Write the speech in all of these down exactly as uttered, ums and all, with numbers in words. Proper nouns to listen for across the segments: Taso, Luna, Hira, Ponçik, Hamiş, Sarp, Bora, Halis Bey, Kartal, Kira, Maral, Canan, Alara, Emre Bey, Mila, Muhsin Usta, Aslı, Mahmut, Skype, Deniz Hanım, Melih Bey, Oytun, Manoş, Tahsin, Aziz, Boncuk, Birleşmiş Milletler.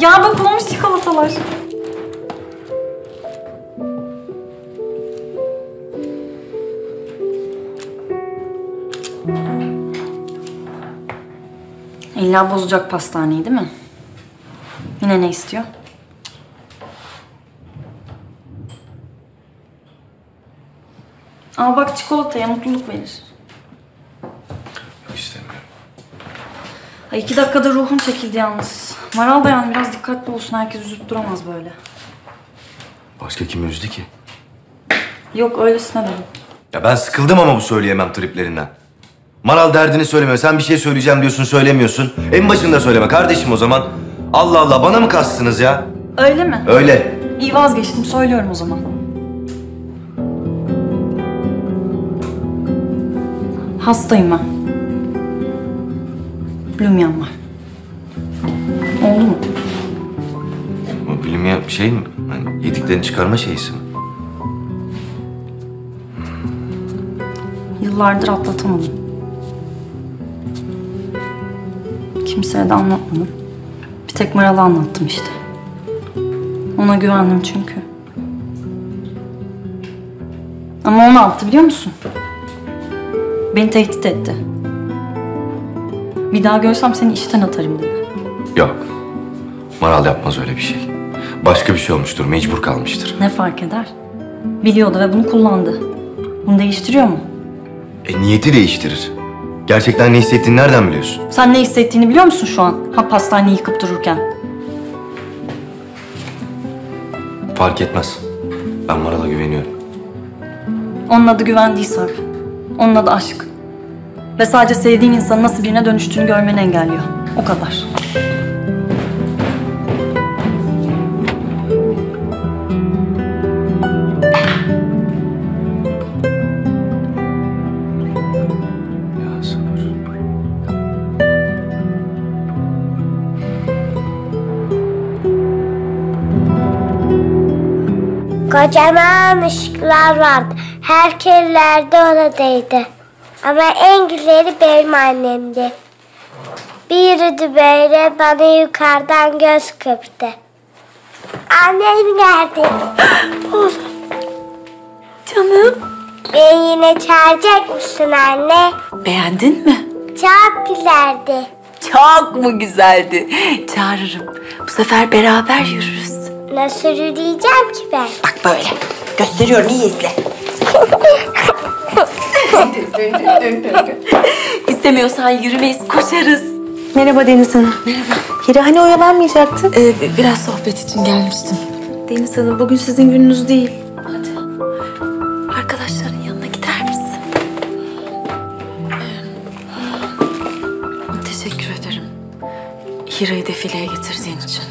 Ya bak bulmuş çikolatalar. İlla bozacak pastaneyi değil mi? Yine ne istiyor? Ama bak çikolataya mutluluk verir. Yok istemiyorum. Ay iki dakikada ruhum çekildi yalnız. Maral Bey'an biraz dikkatli olsun. Herkes üzüp duramaz böyle. Başka kim üzdü ki? Yok öylesine dedim. Ya ben sıkıldım ama bu söyleyemem triplerinden. Maral derdini söylemiyor. Sen bir şey söyleyeceğim diyorsun, söylemiyorsun. En başında söyleme kardeşim o zaman. Allah Allah, bana mı kastınız ya? Öyle mi? Öyle. İyi vazgeçtim, söylüyorum o zaman. Hastayım ben. Bilmem var. Oldu mu? Bu bilmem şey mi? Yani yediklerini çıkarma şeysi mi? Yıllardır atlatamadım. Kimseye de anlatmadım. Bir tek Maral'a anlattım işte. Ona güvendim çünkü. Ama o ne yaptı biliyor musun? Beni tehdit etti. Bir daha görsem seni işten atarım dedi. Yok. Maral yapmaz öyle bir şey. Başka bir şey olmuştur, mecbur kalmıştır. Ne fark eder? Biliyordu ve bunu kullandı. Bunu değiştiriyor mu? E, niyeti değiştirir. Gerçekten ne hissettiğini nereden biliyorsun? Sen ne hissettiğini biliyor musun şu an? Ha, pastaneyi yıkıp dururken. Fark etmez. Ben Maral'a güveniyorum. Onun adı güven değil Sarp. Onun adı aşk. Ve sadece sevdiğin insanın nasıl birine dönüştüğünü görmeni engelliyor. O kadar. Kocaman ışıklar vardı. Herkellerde oradaydı. Ama en güzeli benim annemdi. Bir yürüdü böyle, bana yukarıdan göz kırptı. Annem geldi. Canım. Beni yine çağıracak mısın anne? Beğendin mi? Çok güzeldi. Çok mu güzeldi? Çağırırım. Bu sefer beraber yürürüz. Nasıl yürüyeceğim ki ben? Bak böyle. Gösteriyorum, iyi izle. İstemiyorsan yürümeyiz, koşarız. Merhaba Deniz Hanım. Merhaba. Kira hani oyalanmayacaktın? Ee, biraz sohbet için gelmiştim. Deniz Hanım, bugün sizin gününüz değil. Hadi. Arkadaşların yanına gider misin? Teşekkür ederim. Hira'yı defileye getirdiğin için.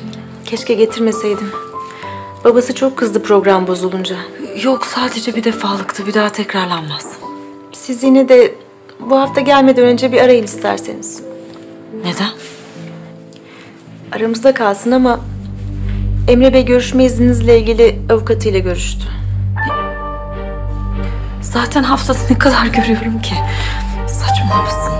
Keşke getirmeseydim. Babası çok kızdı program bozulunca. Yok, sadece bir defalıktı. Bir daha tekrarlanmaz. Siz yine de bu hafta gelmeden önce bir arayın isterseniz. Neden? Aramızda kalsın ama Emre Bey görüşme izninizle ilgili avukatıyla görüştü. Zaten haftada ne kadar görüyorum ki. Saçmalamasın.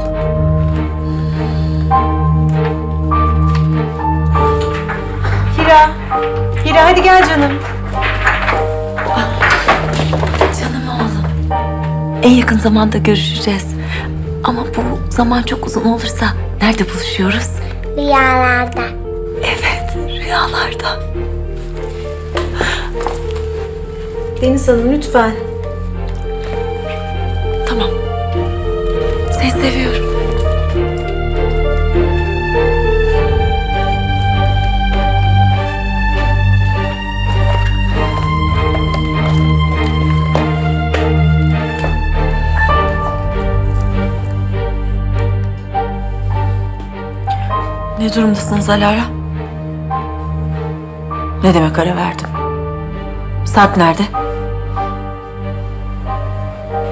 Hira. Hira hadi gel canım. Canım oğlum. En yakın zamanda görüşeceğiz. Ama bu zaman çok uzun olursa nerede buluşuyoruz? Rüyalarda. Evet, rüyalarda. Deniz Hanım lütfen. Tamam. Seni seviyorum. Ne durumdasınız Alara? Ne demek ara verdim? Sarp nerede?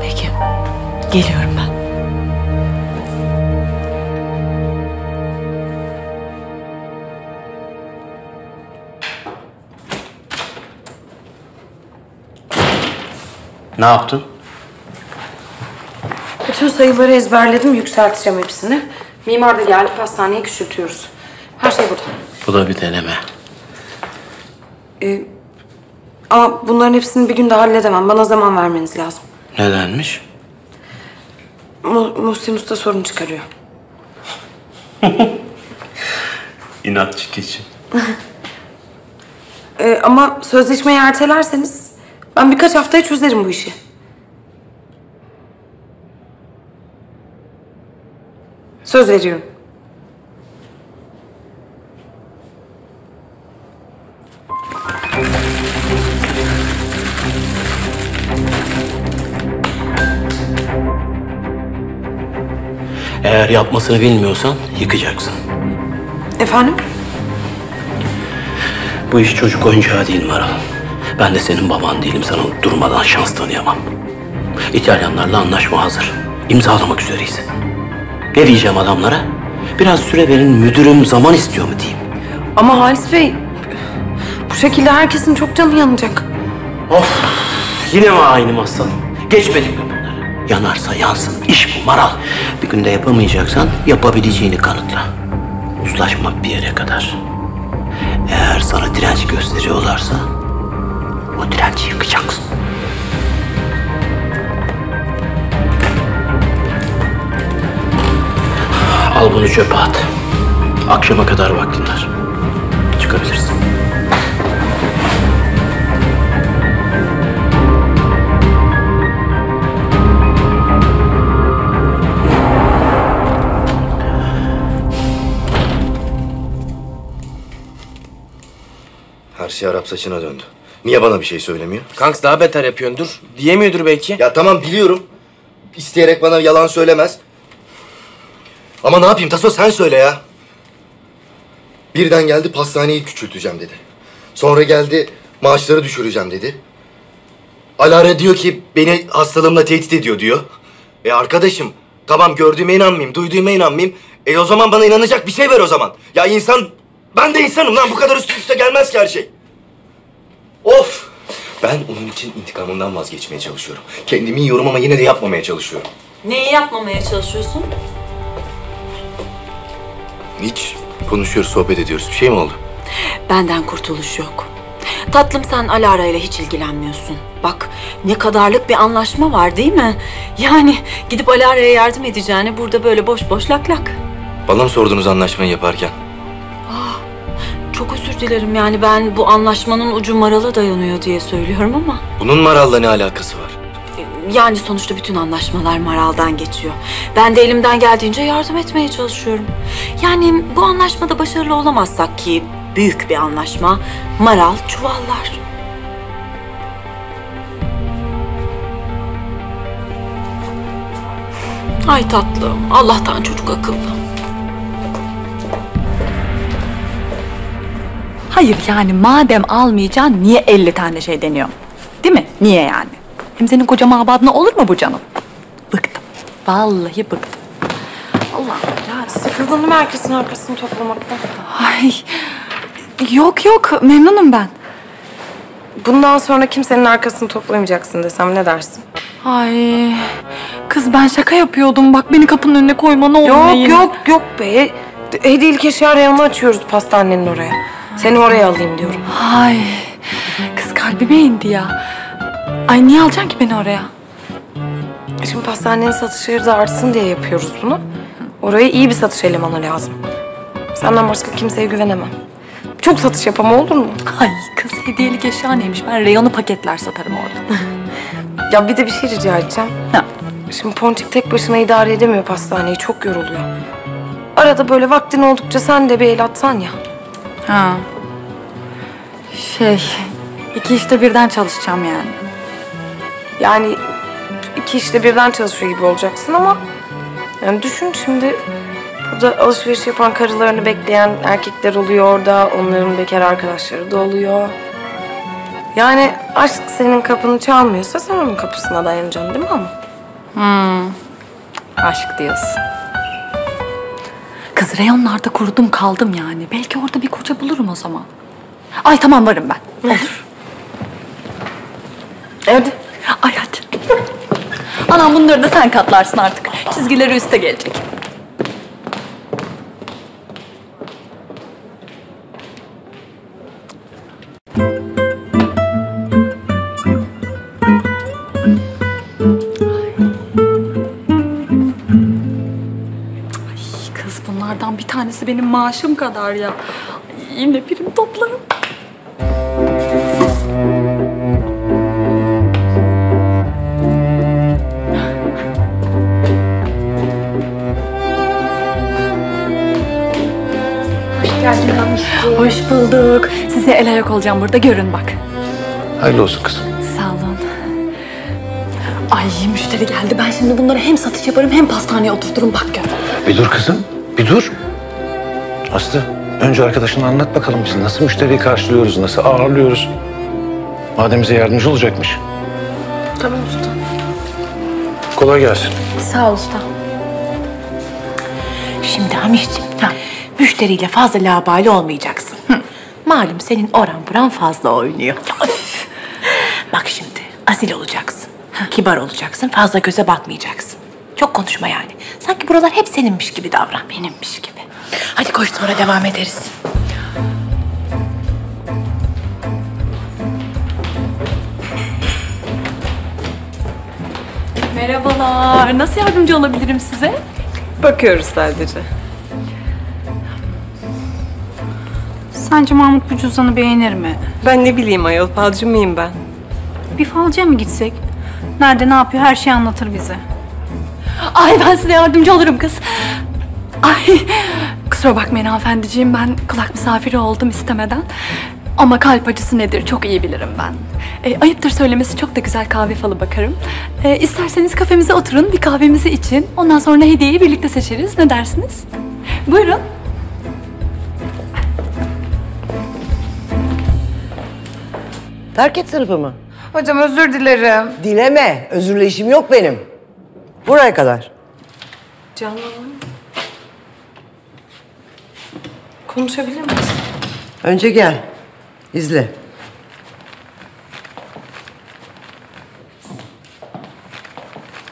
Peki, geliyorum ben. Ne yaptın? Bütün sayıları ezberledim, yükselteceğim hepsini. Mimar da geldi, pastaneyi küçültüyoruz. Her şey burada. Bu da bir deneme. Ee, ama bunların hepsini bir günde halledemem. Bana zaman vermeniz lazım. Nedenmiş? Mu Muhsin Usta sorun çıkarıyor. İnatçı keçi. ee, ama sözleşmeyi ertelerseniz ben birkaç haftaya çözerim bu işi. Söz veriyorum. Eğer yapmasını bilmiyorsan yıkacaksın. Efendim? Bu iş çocuk oyuncağı değil Maral. Ben de senin baban değilim. Sana durmadan şans tanıyamam. İtalyanlarla anlaşma hazır. İmzalamak üzereyiz. Ne diyeceğim adamlara? Biraz süre verin müdürüm, zaman istiyor mu diyeyim. Ama Halis Bey, bu şekilde herkesin çok canı yanacak. Of! Yine mi aynı masal? Geçmedik mi bunları? Yanarsa yansın. İş bu Maral. Bir günde yapamayacaksan yapabileceğini kanıtla. Uzlaşmak bir yere kadar. Eğer sana direnç gösteriyorlarsa o direnci yıkacaksın. Al bunu çöpe at. Akşama kadar vaktin var. Çıkabilirsin. Her şey Arap saçına döndü. Niye bana bir şey söylemiyor? Kanks daha beter yapıyorsun, dur. Diyemiyordur belki. Ya tamam biliyorum. İsteyerek bana yalan söylemez. Ama ne yapayım Taso, sen söyle ya. Birden geldi pastaneyi küçülteceğim dedi. Sonra geldi maaşları düşüreceğim dedi. Alara diyor ki beni hastalığımla tehdit ediyor diyor. E arkadaşım tamam, gördüğüme inanmayayım, duyduğuma inanmayayım. E o zaman bana inanacak bir şey ver o zaman. Ya insan, ben de insanım lan, bu kadar üst üste gelmez ki her şey. Of! Ben onun için intikamından vazgeçmeye çalışıyorum. Kendimi yiyorum ama yine de yapmamaya çalışıyorum. Neyi yapmamaya çalışıyorsun? Hiç konuşuyoruz, sohbet ediyoruz. Bir şey mi oldu? Benden kurtuluş yok. Tatlım sen Alara ile hiç ilgilenmiyorsun. Bak ne kadarlık bir anlaşma var değil mi? Yani gidip Alara'ya yardım edeceğini burada böyle boş boş lak lak. Bana mı sordunuz anlaşmayı yaparken? Aa, çok özür dilerim yani ben bu anlaşmanın ucu Maral'a dayanıyor diye söylüyorum ama. Bunun Maral'la ne alakası var? Yani sonuçta bütün anlaşmalar Maral'dan geçiyor. Ben de elimden geldiğince yardım etmeye çalışıyorum. Yani bu anlaşmada başarılı olamazsak ki büyük bir anlaşma, Maral çuvallar. Ay tatlım, Allah'tan çocuk akıllı. Hayır yani madem almayacaksın niye elli tane şey deniyor? Değil mi? Niye yani? Hem senin kocaman abadına olur mu bu canım? Bıktım. Vallahi bıktım. Allah'ım ya, sıkıldım herkesin arkasını toplamaktan. Ay, yok yok, memnunum ben. Bundan sonra kimsenin arkasını toplamayacaksın desem ne dersin? Ay, kız ben şaka yapıyordum. Bak beni kapının önüne koyma ne olur. Yok neyin? Yok yok be. Hediyelik eşya reyonunu açıyoruz pastanenin oraya. Seni oraya alayım diyorum. Ay, kız kalbime indi ya. Ay niye alacaksın ki beni oraya? Şimdi pastanenin satışları da artsın diye yapıyoruz bunu. Oraya iyi bir satış elemanı lazım. Senden başka kimseye güvenemem. Çok satış yapama olur mu? Ay kız hediyelik eşya neymiş? Ben reyonu paketler satarım orada. Ya bir de bir şey rica edeceğim. Ha. Şimdi Ponçik tek başına idare edemiyor pastaneyi. Çok yoruluyor. Arada böyle vaktin oldukça sen de bir el atsan ya. Ha. Şey, iki işte birden çalışacağım yani. Yani iki işte birden çalışıyor gibi olacaksın ama yani düşün şimdi burada alışveriş yapan karılarını bekleyen erkekler oluyor orada, onların bekar arkadaşları da oluyor. Yani aşk senin kapını çalmıyorsa sen onun kapısına dayanacaksın değil mi ama? Hmm. Aşk diyorsun. Kız reyonlarda kurudum kaldım yani. Belki orada bir koca bulurum o zaman. Ay tamam varım ben. Olur. Evet. Ay hadi. Anam bunları da sen katlarsın artık. Çizgileri üste gelecek. Kız bunlardan bir tanesi benim maaşım kadar ya. Ay, yine prim toplarım. Hoş geldin Hamiş. Hoş bulduk. Size el ayak olacağım burada, görün bak. Hayırlı olsun kızım. Sağ olun. Ay müşteri geldi. Ben şimdi bunları hem satış yaparım hem pastaneye oturturum, bak gör. Bir dur kızım, bir dur. Aslı, önce arkadaşına anlat bakalım biz nasıl müşteriyi karşılıyoruz, nasıl ağırlıyoruz. Madem bize yardımcı olacakmış. Tamam usta. Kolay gelsin. Sağ ol usta. Şimdi Hamişciğim, ha, müşteriyle fazla laubali olmayacaksın. Hı. Malum senin oran buran fazla oynuyor. Bak şimdi, asil olacaksın. Kibar olacaksın, fazla göze batmayacaksın. Çok konuşma yani. Sanki buralar hep seninmiş gibi davran. Benimmiş gibi. Hadi koş, sonra devam ederiz. Merhabalar. Nasıl yardımcı olabilirim size? Bakıyoruz sadece. Sence Mahmut bu cüzdanı beğenir mi? Ben ne bileyim ayol, falcı mıyım ben? Bir falcıya mı gitsek? Nerede, ne yapıyor, her şeyi anlatır bize. Ay ben size yardımcı olurum kız. Ay kusura bakmayın hanımefendiciğim, ben kulak misafiri oldum istemeden. Ama kalp acısı nedir çok iyi bilirim ben. E, ayıptır söylemesi, çok da güzel kahve falı bakarım. E, isterseniz kafemize oturun, bir kahvemizi için. Ondan sonra hediyeyi birlikte seçeriz, ne dersiniz? Buyurun. Terk et sınıfı mı? Hocam özür dilerim. Dileme, özürleşim yok benim. Buraya kadar. Canan, konuşabilir miyiz? Önce gel, izle.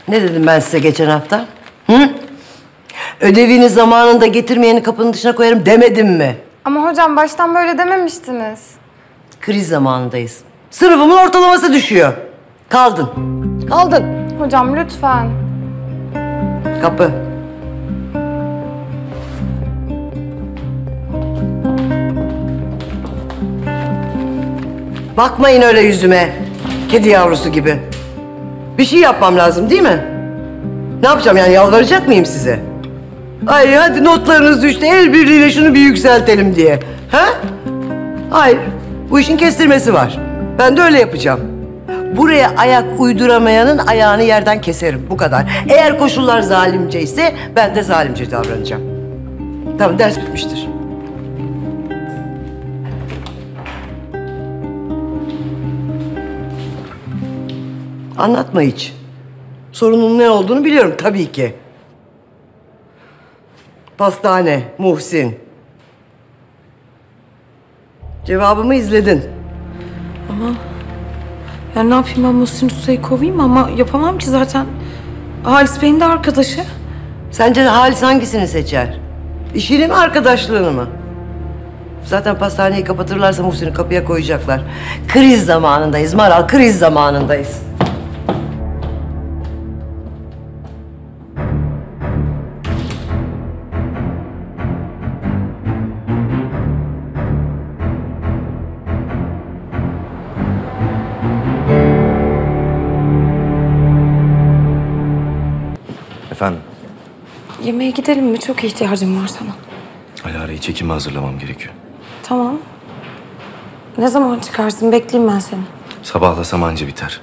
Ne dedim ben size geçen hafta? Hı? Ödevini zamanında getirmeyeni kapının dışına koyarım demedim mi? Ama hocam baştan böyle dememiştiniz. Kriz zamanındayız. Sınıfımın ortalaması düşüyor. Kaldın. Kaldın. Hocam lütfen. Kapı. Bakmayın öyle yüzüme. Kedi yavrusu gibi. Bir şey yapmam lazım değil mi? Ne yapacağım yani, yalvaracak mıyım size? Ay hadi notlarınız düştü, el birliğiyle şunu bir yükseltelim diye. Ha? Hayır. Bu işin kestirmesi var. Ben de öyle yapacağım. Buraya ayak uyduramayanın ayağını yerden keserim. Bu kadar. Eğer koşullar zalimce ise ben de zalimce davranacağım. Tamam, ders bitmiştir. Anlatma hiç. Sorunun ne olduğunu biliyorum tabii ki. Pastane, Muhsin. Cevabımı izledin. Ama yani ne yapayım, ben Muhsin Usta'yı kovayım ama yapamam ki zaten. Halis Bey'in de arkadaşı. Sence Halis hangisini seçer? İşini mi, arkadaşlığını mı? Zaten pastaneyi kapatırlarsa Muhsin'i kapıya koyacaklar. Kriz zamanındayız Maral, kriz zamanındayız. Efendim? Yemeğe gidelim mi? Çok ihtiyacım var sana. Alara'yı çekime hazırlamam gerekiyor. Tamam. Ne zaman çıkarsın? Bekleyeyim ben seni. Sabahlasam anca biter.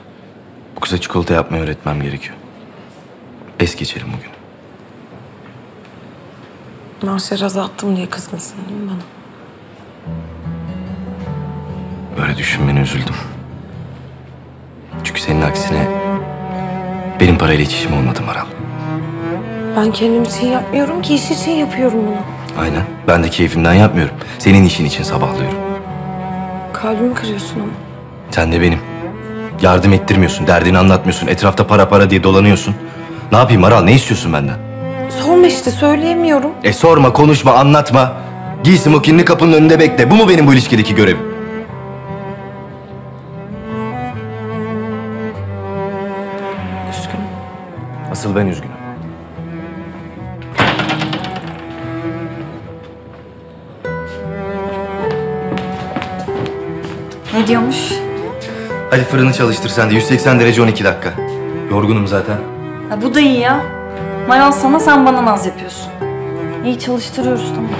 Bu kıza çikolata yapmayı öğretmem gerekiyor. Es geçelim bugün. Marşları azalttım diye kızmasın değil mi bana? Böyle düşünmeni üzüldüm. Çünkü senin aksine benim parayla hiç işim olmadı Maral. Ben kendim için yapmıyorum ki, iş için yapıyorum bunu. Aynen. Ben de keyfimden yapmıyorum. Senin işin için sabahlıyorum. Kalbimi kırıyorsun ama. Sen de benim. Yardım ettirmiyorsun, derdini anlatmıyorsun. Etrafta para para diye dolanıyorsun. Ne yapayım Maral, ne istiyorsun benden? Sorma işte, söyleyemiyorum. E sorma, konuşma, anlatma. Giy smokinini, kapının önünde bekle. Bu mu benim bu ilişkideki görevim? Üzgünüm. Asıl ben üzgünüm. Ne diyormuş? Hadi fırını çalıştır sen de. yüz seksen derece on iki dakika. Yorgunum zaten. Ha, bu da iyi ya. Maral sana, sen bana naz yapıyorsun. İyi çalıştırıyoruz, tamam.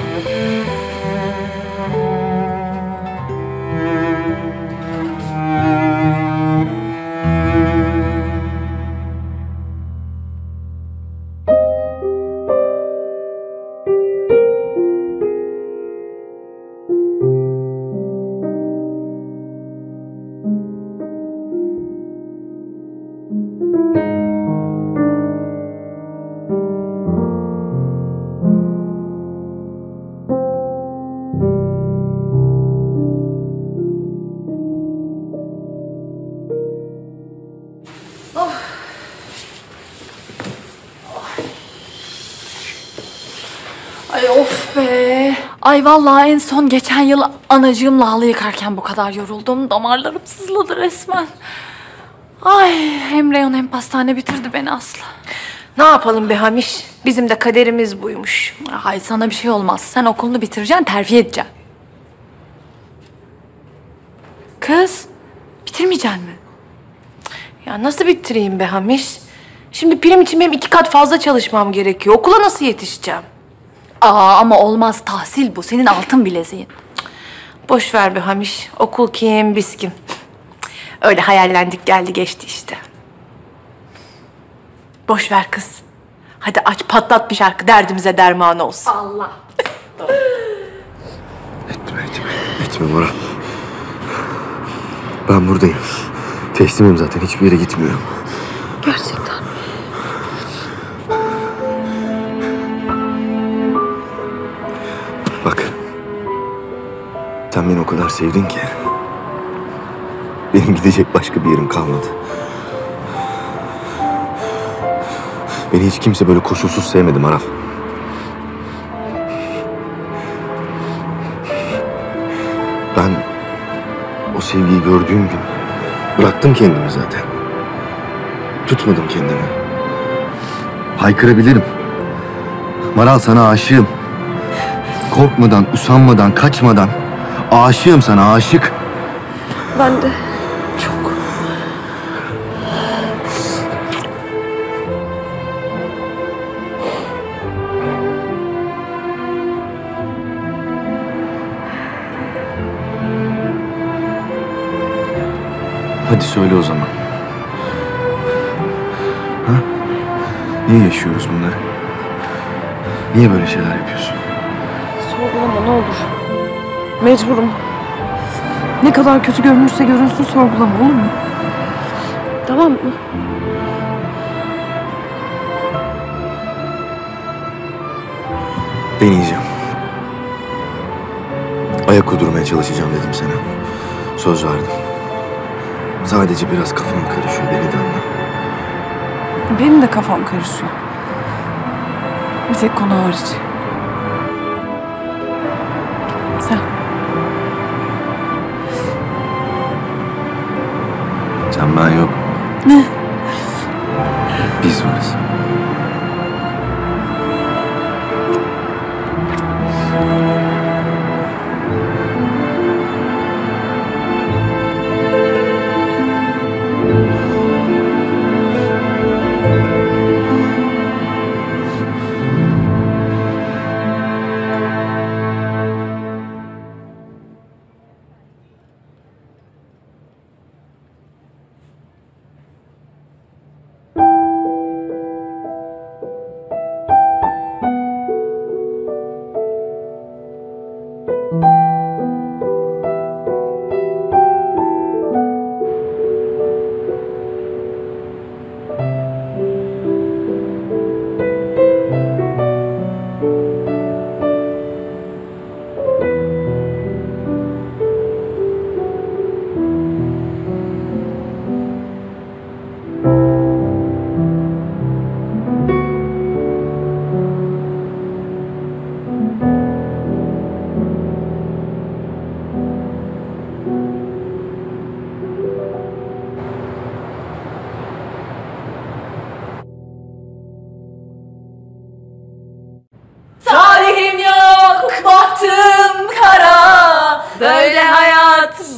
Ay vallahi en son geçen yıl anacığımla halı yıkarken bu kadar yoruldum. Damarlarım sızladı resmen. Ay hem reyon hem pastane bitirdi beni Aslı. Ne yapalım be Hamiş? Bizim de kaderimiz buymuş. Ay sana bir şey olmaz. Sen okulunu bitireceksin, terfi edeceksin. Kız, bitirmeyeceksin mi? Ya nasıl bitireyim be Hamiş? Şimdi prim için benim iki kat fazla çalışmam gerekiyor. Okula nasıl yetişeceğim? Aa ama olmaz, tahsil bu. Senin altın bileziğin. Boş ver be Hamiş. Okul kim, biz kim? Öyle hayallendik, geldi geçti işte. Boş ver kız. Hadi aç, patlat bir şarkı, derdimize derman olsun. Allah. Etme, etme. Etme Bora. Ben buradayım. Teslimim zaten, hiçbir yere gitmiyorum. Gerçekten. Bak, sen beni o kadar sevdin ki benim gidecek başka bir yerim kalmadı. Beni hiç kimse böyle koşulsuz sevmedi Maral. Ben o sevgiyi gördüğüm gün bıraktım kendimi zaten. Tutmadım kendimi. Haykırabilirim. Maral, sana aşığım. Korkmadan, usanmadan, kaçmadan. Aşığım sana, aşık. Ben de çok. Hadi söyle o zaman. Ha? Niye yaşıyoruz bunları? Niye böyle şeyler yapıyorsun? Sorgulama ne olur. Mecburum. Ne kadar kötü görünürse görünsün, sorgulama olur mu? Tamam mı? Deneyeceğim. Ayak uydurmaya çalışacağım dedim sana. Söz verdim. Sadece biraz kafam karışıyor, beni de anla. Benim de kafam karışıyor. Bir tek konu hariç. Sen. Sen, ben yok. Ne? Biz varız.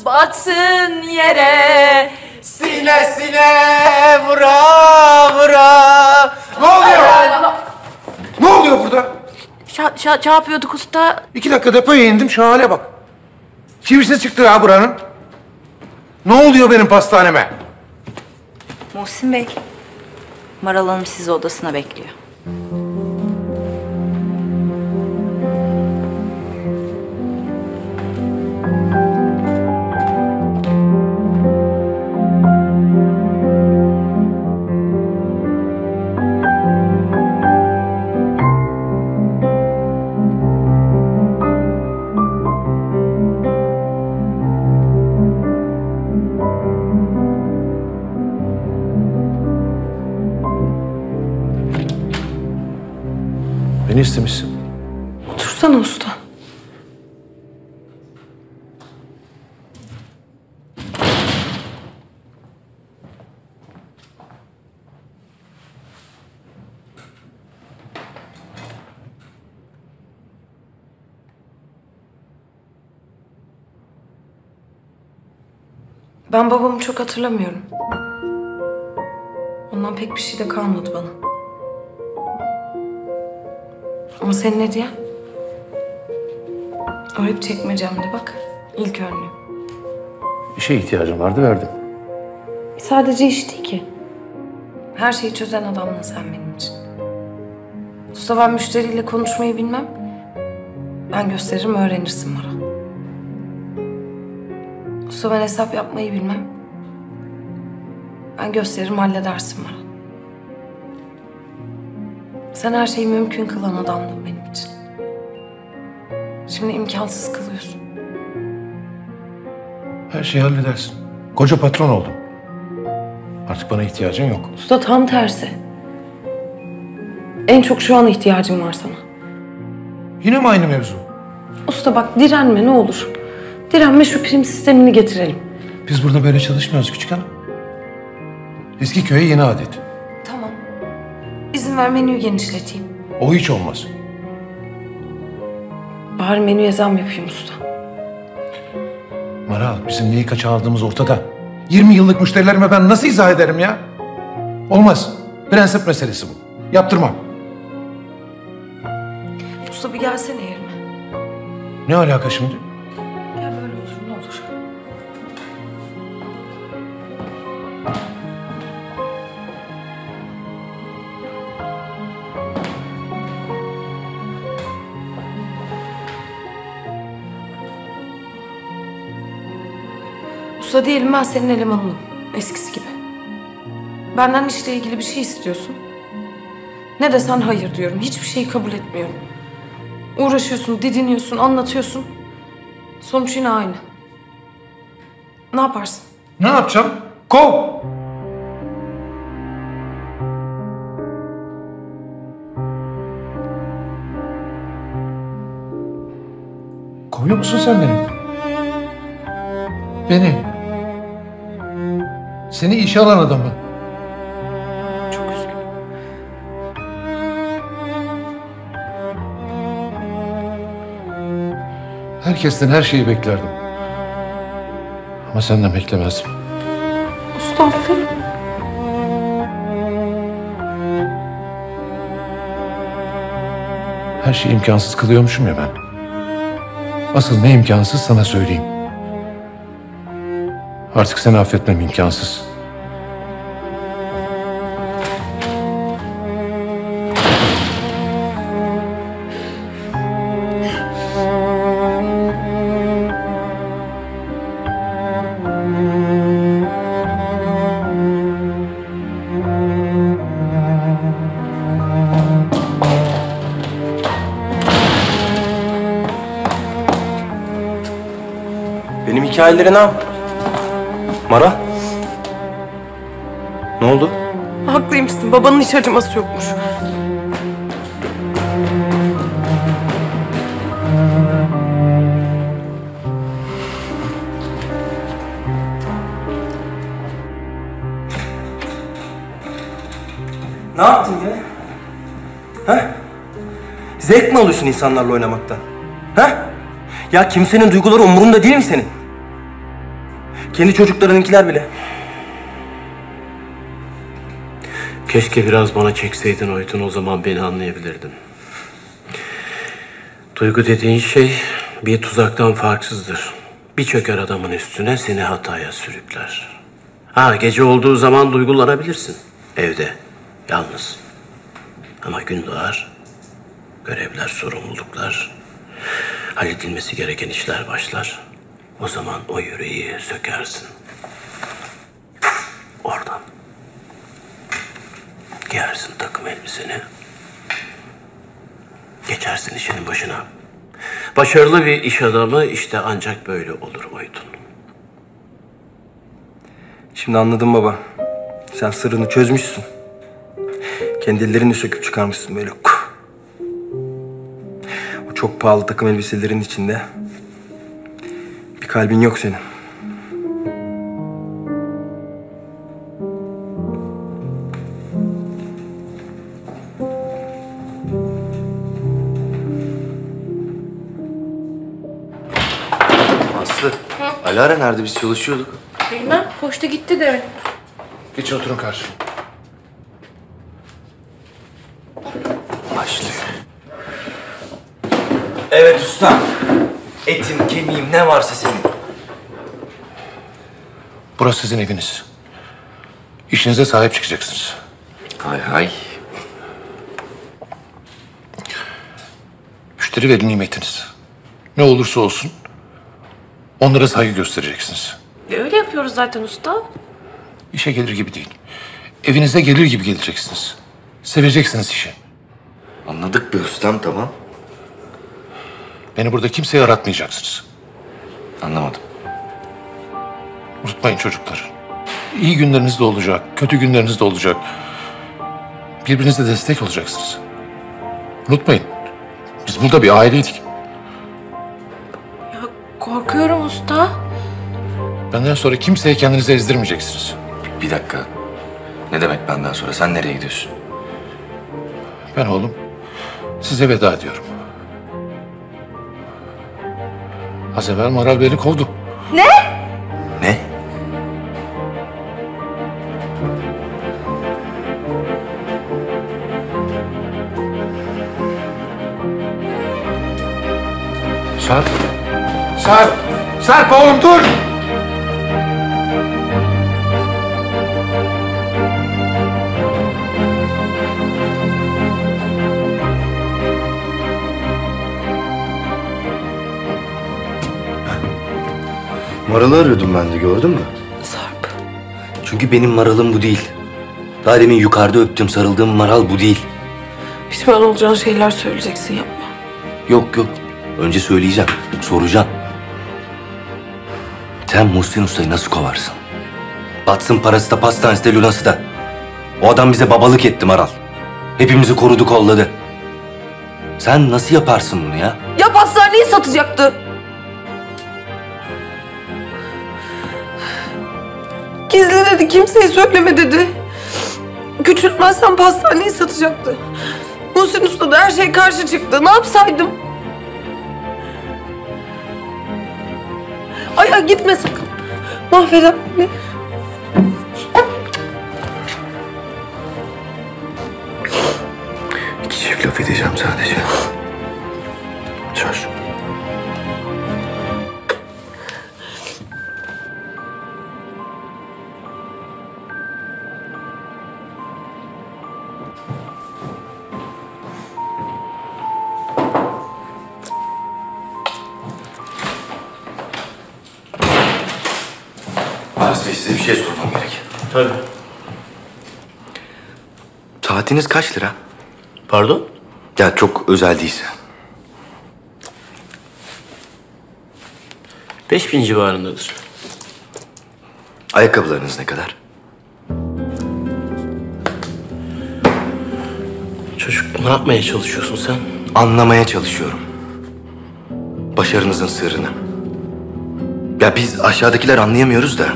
batsın yere. Sine sine vura vura. Ne oluyor? Ne oluyor burada? Şey yapıyorduk usta. İki dakika depoya indim, şu hale bak. Çivisine çıktı ha buranın. Ne oluyor benim pastaneme? Muhsin Bey, Maral Hanım sizi odasına bekliyor. Ne istemişsin? Otursana usta. Ben babamı çok hatırlamıyorum. Ondan pek bir şey de kalmadı bana. Ama sen ne diye? Arayıp çekmecemde bak. İlk önlüğüm. İşe ihtiyacım vardı, verdim. Sadece iş değil ki. Her şeyi çözen adamla sen benim için. Usta, ben müşteriyle konuşmayı bilmem. Ben gösteririm, öğrenirsin bana. Usta, ben hesap yapmayı bilmem. Ben gösteririm, halledersin bana. Sen her şeyi mümkün kılan adamdın benim için. Şimdi imkansız kılıyorsun. Her şeyi halledersin. Koca patron oldum. Artık bana ihtiyacın yok. Usta, tam tersi. En çok şu an ihtiyacım var sana. Yine mi aynı mevzu? Usta bak, direnme ne olur. Direnme, şu prim sistemini getirelim. Biz burada böyle çalışmıyoruz küçük hanım. Eski köye yeni adet. İzin ver menüyü genişleteyim. O hiç olmaz. Bari menüye zam yapayım usta. Maral, bizim neyi kaça aldığımız ortada. yirmi yıllık müşterilerime ben nasıl izah ederim ya? Olmaz. Prensip meselesi bu. Yaptırmam. Usta bir gelsene yerime. Ne alaka şimdi? Gel böyle uzun olur. Usta değilim, ben senin elemanınım. Eskisi gibi. Benden işle ilgili bir şey istiyorsun. Ne desen hayır diyorum. Hiçbir şeyi kabul etmiyorum. Uğraşıyorsun, didiniyorsun, anlatıyorsun. Sonuç yine aynı. Ne yaparsın? Ne yapacağım? Kov! Kovuyor musun sen beni? Beni? Seni işe alan adamı. Çok üzgünüm. Herkesten her şeyi beklerdim. Ama senden beklemezdim. Usta affedin. Her şeyi imkansız kılıyormuşum ya ben. Asıl ne imkansız sana söyleyeyim. Artık seni affetmem imkansız. Benim hikayeleri ne yap? Mara? Ne oldu? Haklıymışsın. Babanın hiç acıması yokmuş. Ne yaptın ya? Ha? Zevk mi alıyorsun insanlarla oynamaktan? Ha? Ya kimsenin duyguları umurunda değil mi senin? Kendi çocuklarınınkiler bile. Keşke biraz bana çekseydin Oytun, o zaman beni anlayabilirdin. Duygu dediğin şey bir tuzaktan farksızdır. Bir çöker adamın üstüne, seni hataya sürükler. Ha, gece olduğu zaman duygulanabilirsin. Evde, yalnız. Ama gün doğar, görevler, sorumluluklar, halledilmesi gereken işler başlar. O zaman o yüreği sökersin. Oradan. Giyersin takım elbiseni. Geçersin işinin başına. Başarılı bir iş adamı işte ancak böyle olur Oytun. Şimdi anladım baba. Sen sırrını çözmüşsün. Kendi ellerini söküp çıkarmışsın böyle. O çok pahalı takım elbiselerin içinde bir kalbin yok senin. Aslı, Alara nerede? Biz çalışıyorduk. Bilmem, koştu gitti de. Geçin oturun karşıma. Başlıyor. Evet usta. Etim, kemiğim, ne varsa senin. Burası sizin eviniz. İşinize sahip çıkacaksınız. Hay hay. Müşteri ve nimetiniz. Ne olursa olsun onlara saygı göstereceksiniz. Öyle yapıyoruz zaten usta. İşe gelir gibi değil. Evinize gelir gibi geleceksiniz. Seveceksiniz işi. Anladık be ustam, tamam. Beni burada kimseye aratmayacaksınız. Anlamadım. Unutmayın çocuklar. İyi günleriniz de olacak, kötü günleriniz de olacak. Birbirinize destek olacaksınız. Unutmayın. Biz burada bir aileydik. Ya korkuyorum usta. Benden sonra kimseye kendinizi ezdirmeyeceksiniz. Bir dakika. Ne demek benden sonra? Sen nereye gidiyorsun? Ben oğlum, size veda ediyorum. Az evvel Maral beni kovdu. Ne? Ne? Sarp. Sarp. Sarp oğlum dur. Maral'ı arıyordum ben de, gördün mü? Sarp. Çünkü benim Maral'ım bu değil. Daha demin yukarıda öptüm, sarıldığım Maral bu değil. Pişman olacağın şeyler söyleyeceksin, yapma. Yok yok. Önce söyleyeceğim, soracağım. Sen Muhsin Usta'yı nasıl kovarsın? Batsın parası da, pastanesi de, Luna'sı da. O adam bize babalık etti Maral. Hepimizi korudu, kolladı. Sen nasıl yaparsın bunu ya? Ya pastaneyi satacaktı. Gizli dedi, kimseyi söyleme dedi. Küçültmezsen pastaneyi satacaktı. Muhsin Usta da her şeye karşı çıktı. Ne yapsaydım? Ay ay, gitme sakın. Mahveder beni. İki çift laf edeceğim sadece. Söz. Size bir şey sormam gerek. Tabii. Saatiniz kaç lira? Pardon? Ya çok özel değilse. Beş bin civarındadır. Ayakkabılarınız ne kadar? Çocuk, ne yapmaya çalışıyorsun sen? Anlamaya çalışıyorum. Başarınızın sırrını. Ya biz aşağıdakiler anlayamıyoruz da.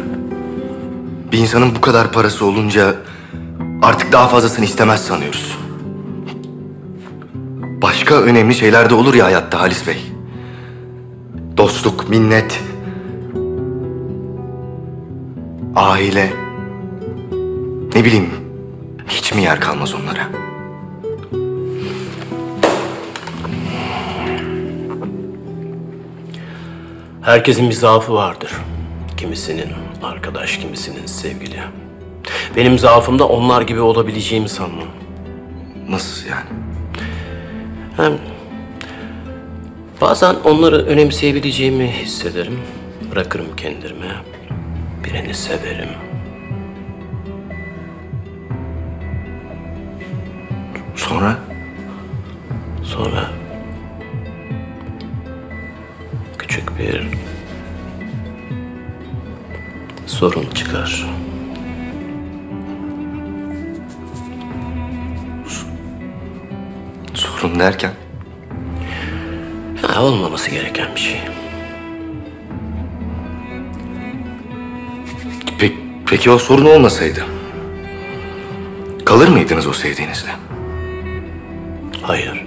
Bir insanın bu kadar parası olunca artık daha fazlasını istemez sanıyoruz. Başka önemli şeyler de olur ya hayatta Halis Bey. Dostluk, minnet. aile, ne bileyim, hiç mi yer kalmaz onlara? Herkesin bir zaafı vardır. Kimisinin arkadaş, kimisinin sevgili. Benim zaafım da onlar gibi olabileceğimi sanmam. Nasıl yani? Hem bazen onları önemseyebileceğimi hissederim. Bırakırım kendime. Birini severim. Sonra? Sonra küçük bir sorun çıkar. Sorun derken? Ha, olmaması gereken bir şey. Peki, peki o sorun olmasaydı? Kalır mıydınız o sevdiğinizle? Hayır.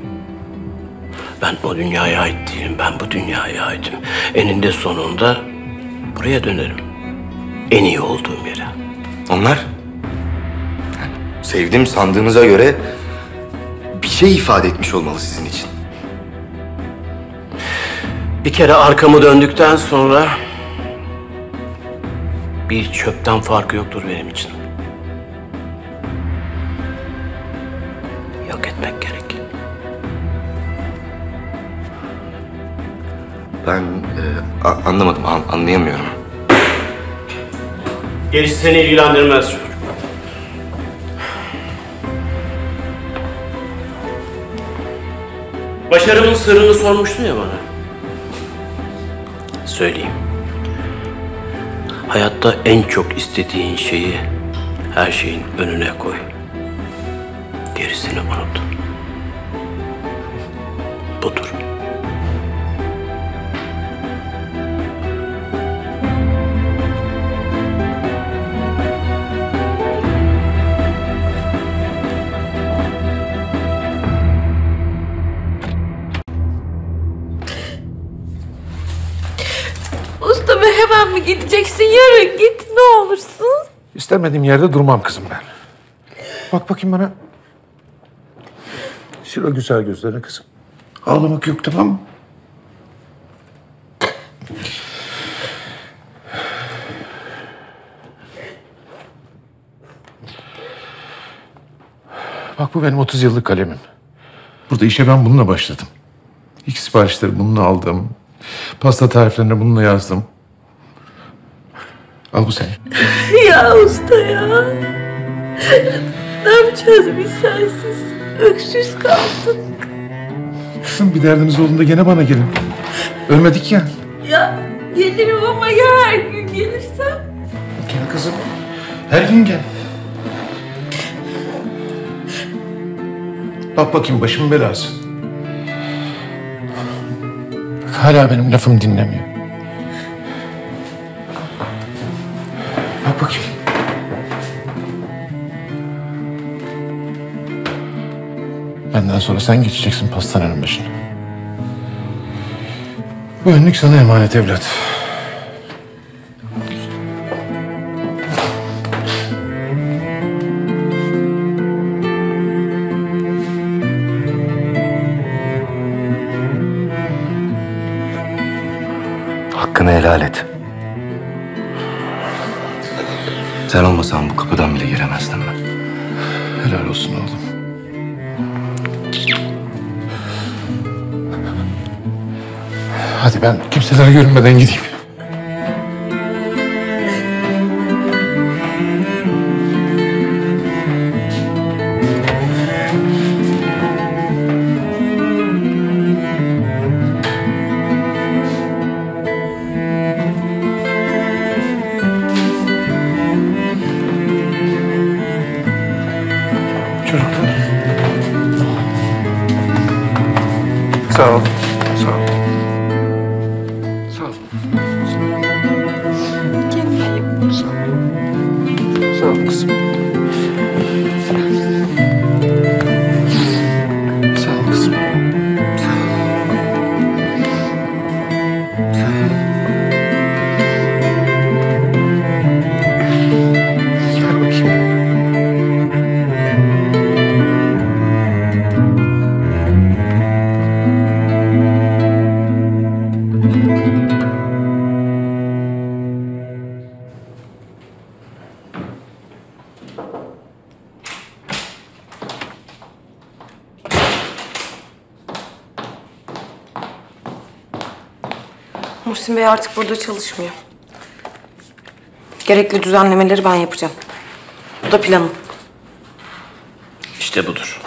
Ben o dünyaya ait değilim. Ben bu dünyaya aitim. Eninde sonunda buraya dönerim. En iyi olduğum yere. Onlar? Sevdim sandığınıza göre bir şey ifade etmiş olmalı sizin için. Bir kere arkamı döndükten sonra bir çöpten farkı yoktur benim için. Yok etmek gerek. Ben e, anlamadım, An anlayamıyorum. Gerisi seni ilgilendirmez. Başarımın sırrını sormuştun ya bana. Söyleyeyim. Hayatta en çok istediğin şeyi her şeyin önüne koy. Gerisini unut. Budur. Hemen mi gideceksin? Yarın git, ne olursun. İstemediğim yerde durmam kızım ben. Bak bakayım bana. Sil o güzel gözlerine kızım. Ağlamak yok, tamam mı? Bak bu benim otuz yıllık kalemim. Burada işe ben bununla başladım. İlk siparişleri bununla aldım. Pasta tariflerini bununla yazdım. Al bu senin. Ya usta ya. Ne yapacağız biz sensiz? Öksüz kaldık. Kızım bir derdiniz olduğunda gene bana gelin. Ölmedik ya. Ya gelirim ama ya her gün gelirsem? Gel kızım. Her gün gel. Bak bakayım başımın belası. Hala benim lafımı dinlemiyor. Bak bakayım. Benden sonra sen geçeceksin pastanenin başına. Bu önlük sana emanet evlat. Hakkını helal et. Sen olmasan bu kapıdan bile giremezdim ben. Helal olsun oğlum. Hadi ben kimselere görünmeden gideyim. Muhsin Bey artık burada çalışmıyor. Gerekli düzenlemeleri ben yapacağım. Bu da planım. İşte budur.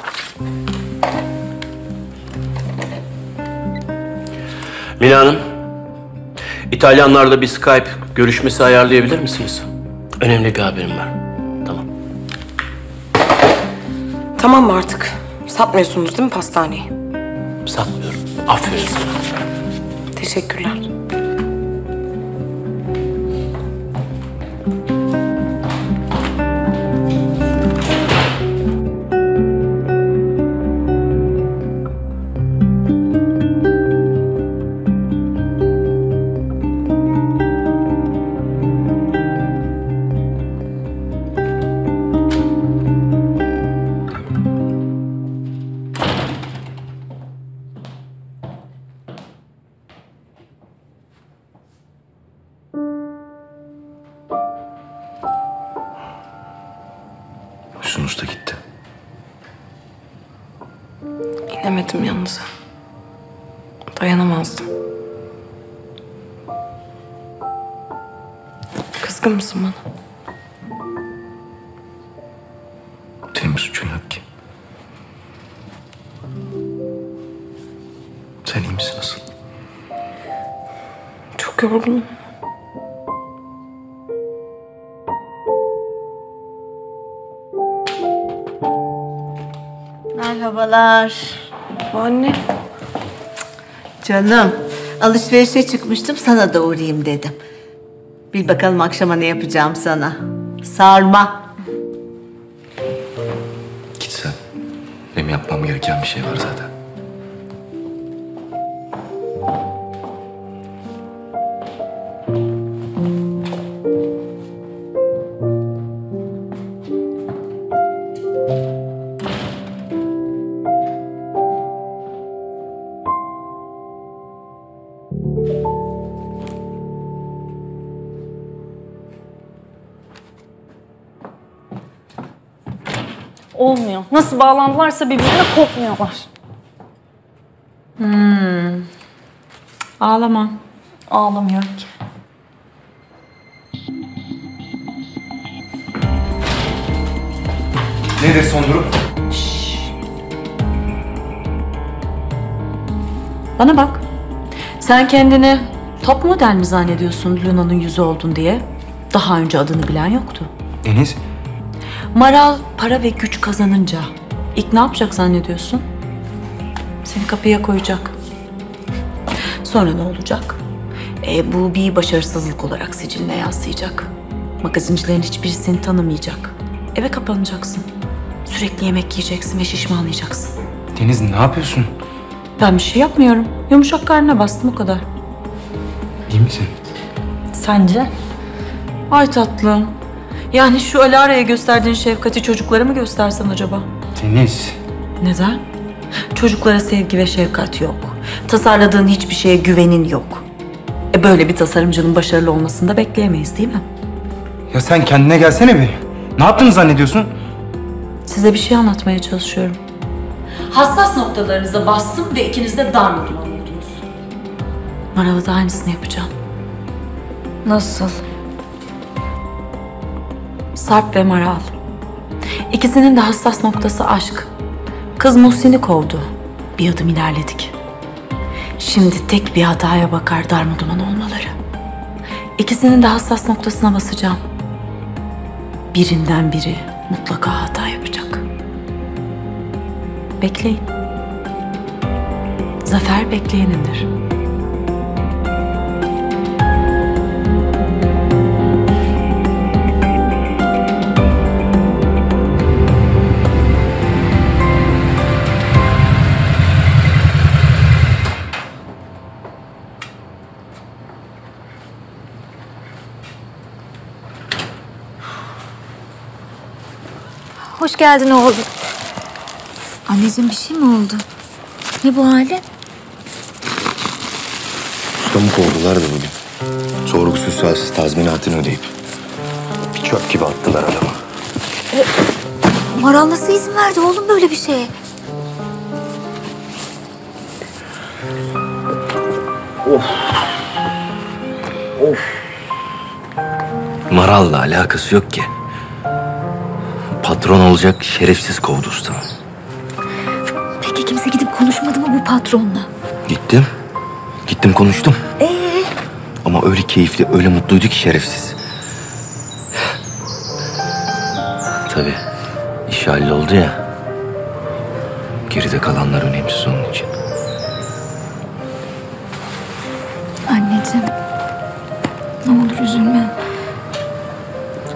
Mila Hanım, İtalyanlarla bir Skype görüşmesi ayarlayabilir misiniz? Önemli bir haberim var. Tamam. Tamam mı artık? Satmıyorsunuz değil mi pastaneyi? Satmıyorum. Aferin sana. Teşekkürler. Anne. Canım, alışverişe çıkmıştım, sana da uğrayayım dedim. Bil bakalım akşama ne yapacağım sana. Sarma. Git sen. Benim yapmam gereken bir şey var zaten. Olmuyor. Nasıl bağlandılarsa birbirine kopmuyorlar. Hmm. Ağlama. Ağlamıyorum ki. Nedir son durum? Şşş. Bana bak. Sen kendini top model mi zannediyorsun Luna'nın yüzü oldun diye? Daha önce adını bilen yoktu. Deniz. Maral para ve güç kazanınca ilk ne yapacak zannediyorsun? Seni kapıya koyacak. Sonra ne olacak? E, bu bir başarısızlık olarak siciline yansıyacak. Magazincilerin hiçbirisini tanımayacak. Eve kapanacaksın. Sürekli yemek yiyeceksin ve şişmanlayacaksın. Deniz ne yapıyorsun? Ben bir şey yapmıyorum. Yumuşak karnına bastım o kadar. İyi misin? Sence? Ay tatlım. Yani şu Alara'ya gösterdiğin şefkati çocuklara mı göstersen acaba? Deniz. Neden? Çocuklara sevgi ve şefkat yok. Tasarladığın hiçbir şeye güvenin yok. E böyle bir tasarımcının başarılı olmasını da bekleyemeyiz değil mi? Ya sen kendine gelsene bir. Ne yaptığını zannediyorsun? Size bir şey anlatmaya çalışıyorum. Hassas noktalarınıza bastım ve ikiniz de darmadağın oldunuz. Maral'a da aynısını yapacağım. Nasıl? Sarp ve Maral. İkisinin de hassas noktası aşk. Kız Muhsin'i kovdu. Bir adım ilerledik. Şimdi tek bir hataya bakar darmaduman olmaları. İkisinin de hassas noktasına basacağım. Birinden biri mutlaka hata yapacak. Bekleyin. Zafer bekleyenindir. Hoş geldin oğlum. Anneciğim bir şey mi oldu? Ne bu hali? Ustamı kovdular da bugün. Sorgusuz sualsiz tazminatını ödeyip bir çöp gibi attılar adamı. E, Maral nasıl izin verdi oğlum böyle bir şeye? Of. Of. Maral'la alakası yok ki. Patron olacak şerefsiz kovdu usta. Peki kimse gidip konuşmadı mı bu patronla? Gittim. Gittim konuştum. Ee? Ama öyle keyifli, öyle mutluydu ki şerefsiz. Tabii. İş halloldu ya. Geride kalanlar önemsiz onun için. Anneciğim. Ne olur üzülme.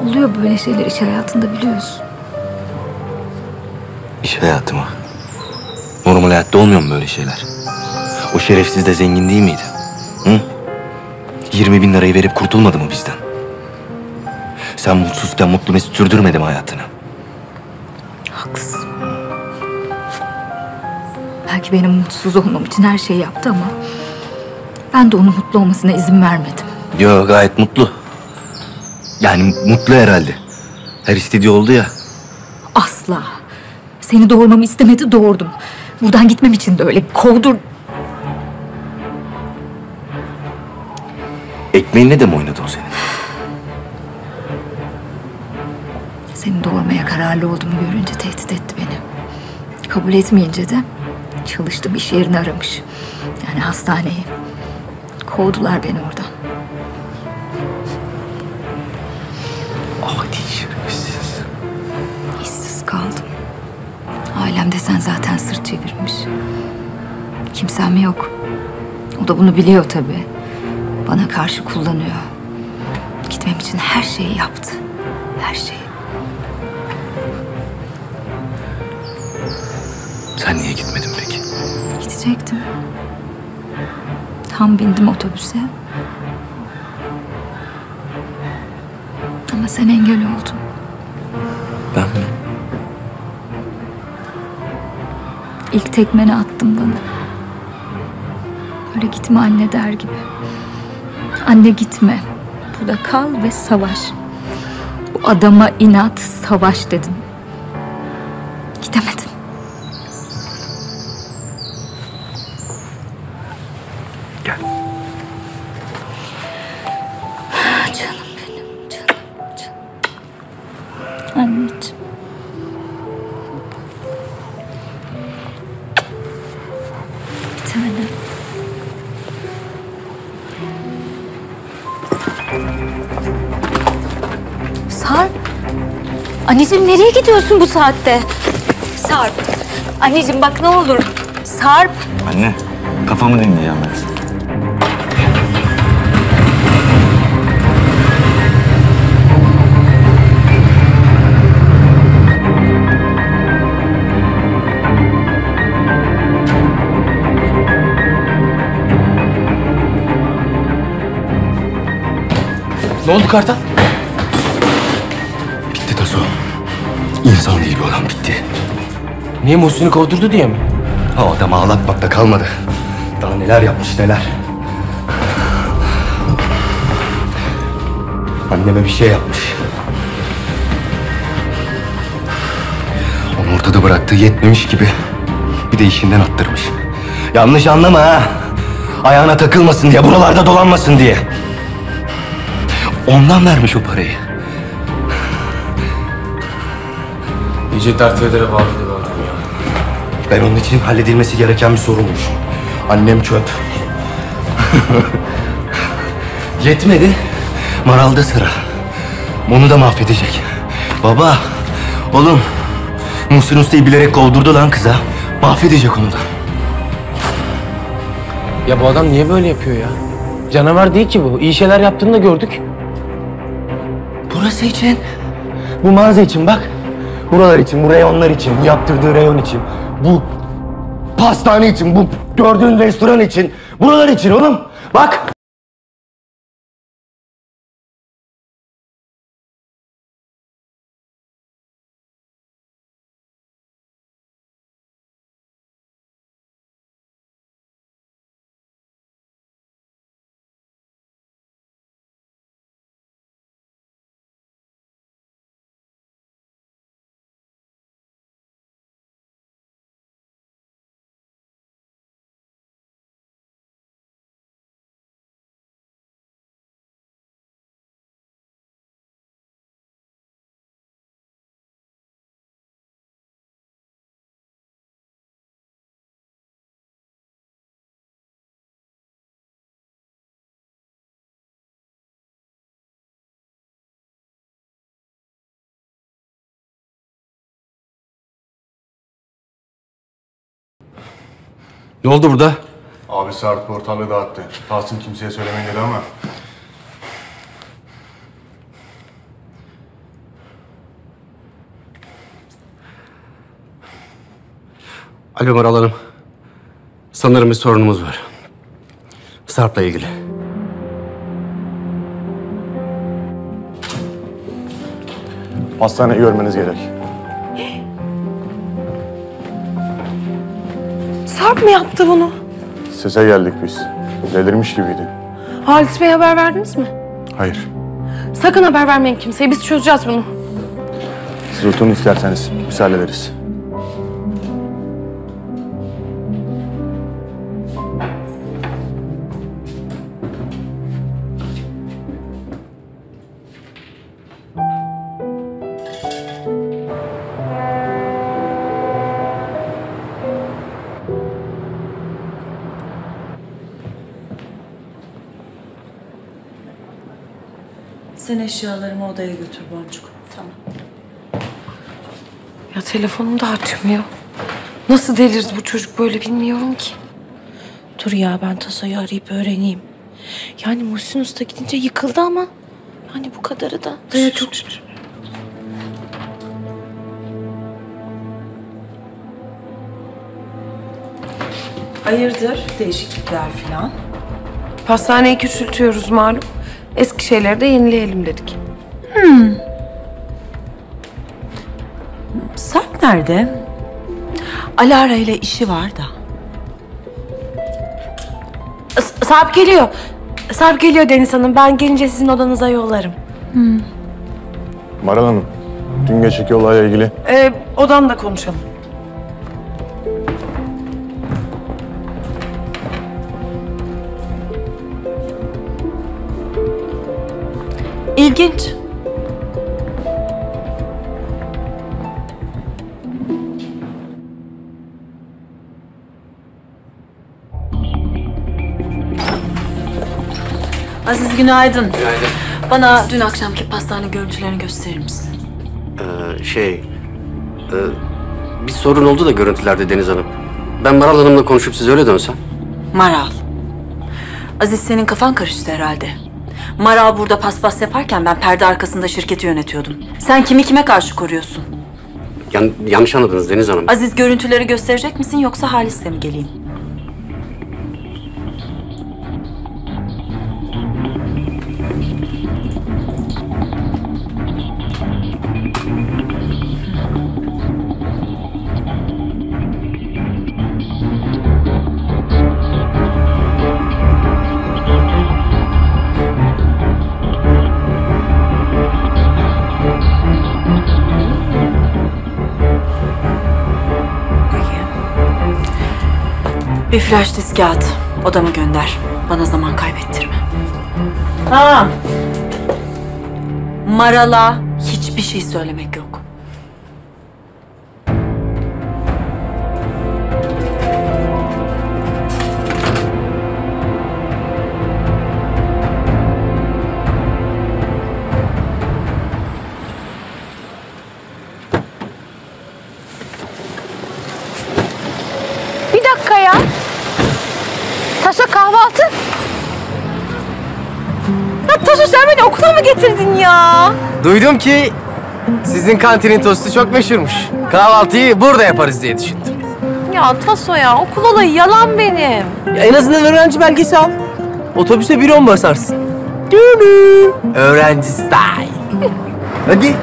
Oluyor böyle şeyler iş hayatında biliyorsun. İş hayatı mı? Normal hayatta olmuyor mu böyle şeyler? O şerefsiz de zengin değil miydi? Hı? Yirmi bin lirayı verip kurtulmadı mı bizden? Sen mutsuzken mutlu mesut sürdürmedi mi hayatını? Haklısın. Belki benim mutsuz olmam için her şeyi yaptı ama... ben de onun mutlu olmasına izin vermedim. Yo, gayet mutlu. Yani mutlu herhalde. Her istediği oldu ya. Asla. Seni doğurmamı istemedi, doğurdum. Buradan gitmem için de öyle kovdur... Ekmeğinle de mi oynadı o senin? Seni doğurmaya kararlı olduğumu görünce tehdit etti beni. Kabul etmeyince de çalıştığım iş yerini aramış. Yani hastaneyi. Kovdular beni oradan. Adi şerefsiz. İşsiz kaldım. Ailem de sen zaten sırt çevirmiş. Kimsem yok. O da bunu biliyor tabii. Bana karşı kullanıyor. Gitmem için her şeyi yaptı. Her şeyi. Sen niye gitmedin peki? Gidecektim. Tam bindim otobüse. Ama sen engel oldun. Ben mi? İlk tekmeni attın bana. Öyle gitme anne der gibi. Anne gitme. Burada kal ve savaş. Bu adama inat, savaş dedim. Gidemedim. Gel. Canım benim, canım, canım. Anneciğim. Bir tane. Sarp! Anneciğim nereye gidiyorsun bu saatte? Sarp! Anneciğim bak ne olur. Sarp! Anne, kafamı dinleyeceğim ben. Ne oldu Kartal? Bitti Taso. İnsan değil bu adam, bitti. Niye, Muhsin'i kovdurdu diye mi? O adam ağlatmakta kalmadı. Daha neler yapmış neler. Anneme bir şey yapmış. Onu ortada bıraktığı yetmemiş gibi bir de işinden attırmış. Yanlış anlama ha. Ayağına takılmasın diye, buralarda dolanmasın diye. Ondan vermiş o parayı. İyice dert vedere bağlı dedi adam ya. Ben onun için halledilmesi gereken bir sorunmuş. Annem çöp. Yetmedi. Maral'da sıra. Onu da mahvedecek. Baba, oğlum. Muhsin Usta'yı bilerek kovdurdu lan kıza. Mahvedecek onu da. Ya bu adam niye böyle yapıyor ya? Canavar değil ki bu. İyi şeyler yaptığını da gördük. Burası için, bu mağaza için bak. Buralar için, bu reyonlar için, bu yaptırdığı reyon için, bu pastane için, bu gördüğün restoran için, buralar için oğlum. Bak. Ne oldu burada? Abi Sarp ortalığı dağıttı. Tahsin kimseye söylemeyin dedi ama. Alo Maral Hanım. Sanırım bir sorunumuz var. Sarp'la ilgili. Hastaneyi görmeniz gerek. Sarp mı yaptı bunu? Size geldik biz. Delirmiş gibiydi. Halis Bey'e haber verdiniz mi? Hayır. Sakın haber vermeyin kimseye. Biz çözeceğiz bunu. Siz oturun isterseniz. Biz hallederiz. Sen eşyalarımı odaya götür Boncuk. Tamam. Ya telefonum da açmıyor. Nasıl delirdi bu çocuk böyle bilmiyorum ki. Dur ya ben Taso'yu arayıp öğreneyim. Yani Muhsin Usta gidince yıkıldı ama yani bu kadarı da. Evet çok şükür. Hayırdır değişiklikler filan. Pastaneyi küçültüyoruz malum. Eski şeyleri de yenileyelim dedik. Hmm. Sarp nerede? Alara ile işi var da. Sarp geliyor. Sarp geliyor Deniz Hanım. Ben gelince sizin odanıza yollarım. Hmm. Maral Hanım, dün geceki olayla ilgili... Ee, odamda konuşalım. İlginç. Aziz günaydın. Günaydın. Bana dün akşamki pastane görüntülerini gösterir misin? Ee, şey... E, bir sorun oldu da görüntülerde Deniz Hanım. Ben Maral Hanım'la konuşup size öyle dönsem. Maral. Aziz senin kafan karıştı herhalde. Maral burada paspas yaparken ben perde arkasında şirketi yönetiyordum. Sen kimi kime karşı koruyorsun? Yan, yanlış anladınız Deniz Hanım. Aziz görüntüleri gösterecek misin yoksa Halis'le mi geleyim? Bir flash diski at, odama gönder. Bana zaman kaybettirme. Ha. Maral'a hiçbir şey söylemek yok. Bir dakika ya. Taso kahvaltı. Ya Taso sen beni okula mı getirdin ya? Duydum ki sizin kantinin tostu çok meşhurmuş. Kahvaltıyı burada yaparız diye düşündüm. Ya Taso ya okul olayı yalan benim. Ya en azından öğrenci belgesi al. Otobüse bir on basarsın. Dürü. Öğrenci style. Hadi.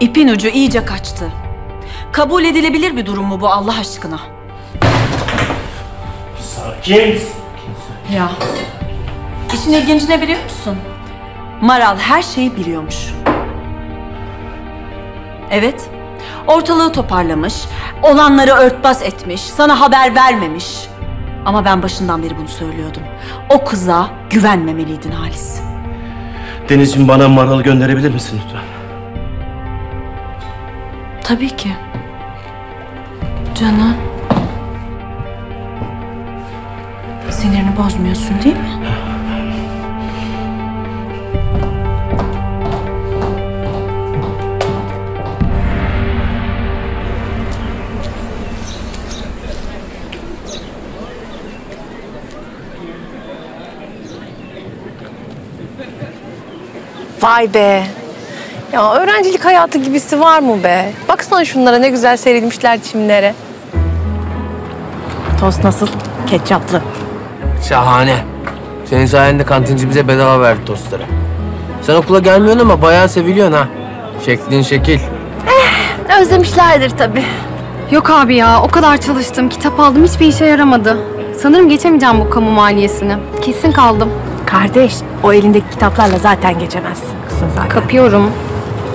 İpin ucu iyice kaçtı. Kabul edilebilir bir durum mu bu Allah aşkına? Sakin. Ya. İşin ilginci ne biliyor musun? Maral her şeyi biliyormuş. Evet. Ortalığı toparlamış. Olanları örtbas etmiş. Sana haber vermemiş. Ama ben başından beri bunu söylüyordum. O kıza güvenmemeliydin Halis. Deniz'cim bana Maral'ı gönderebilir misin lütfen? Tabii ki. Canan. Sinirini bozmuyorsun değil mi? Vay be! Ya öğrencilik hayatı gibisi var mı be? Baksana şunlara, ne güzel serilmişler çimlere. Tost nasıl? Ketçaplı. Şahane. Senin sayende kantinci bize bedava verdi tostları. Sen okula gelmiyorsun ama bayağı seviliyorsun ha. Şeklin şekil. Eh, özlemişlerdir tabii. Yok abi ya, o kadar çalıştım, kitap aldım, hiçbir işe yaramadı. Sanırım geçemeyeceğim bu kamu maliyesini. Kesin kaldım. Kardeş, o elindeki kitaplarla zaten geçemezsin. Kızım zaten. Kapıyorum.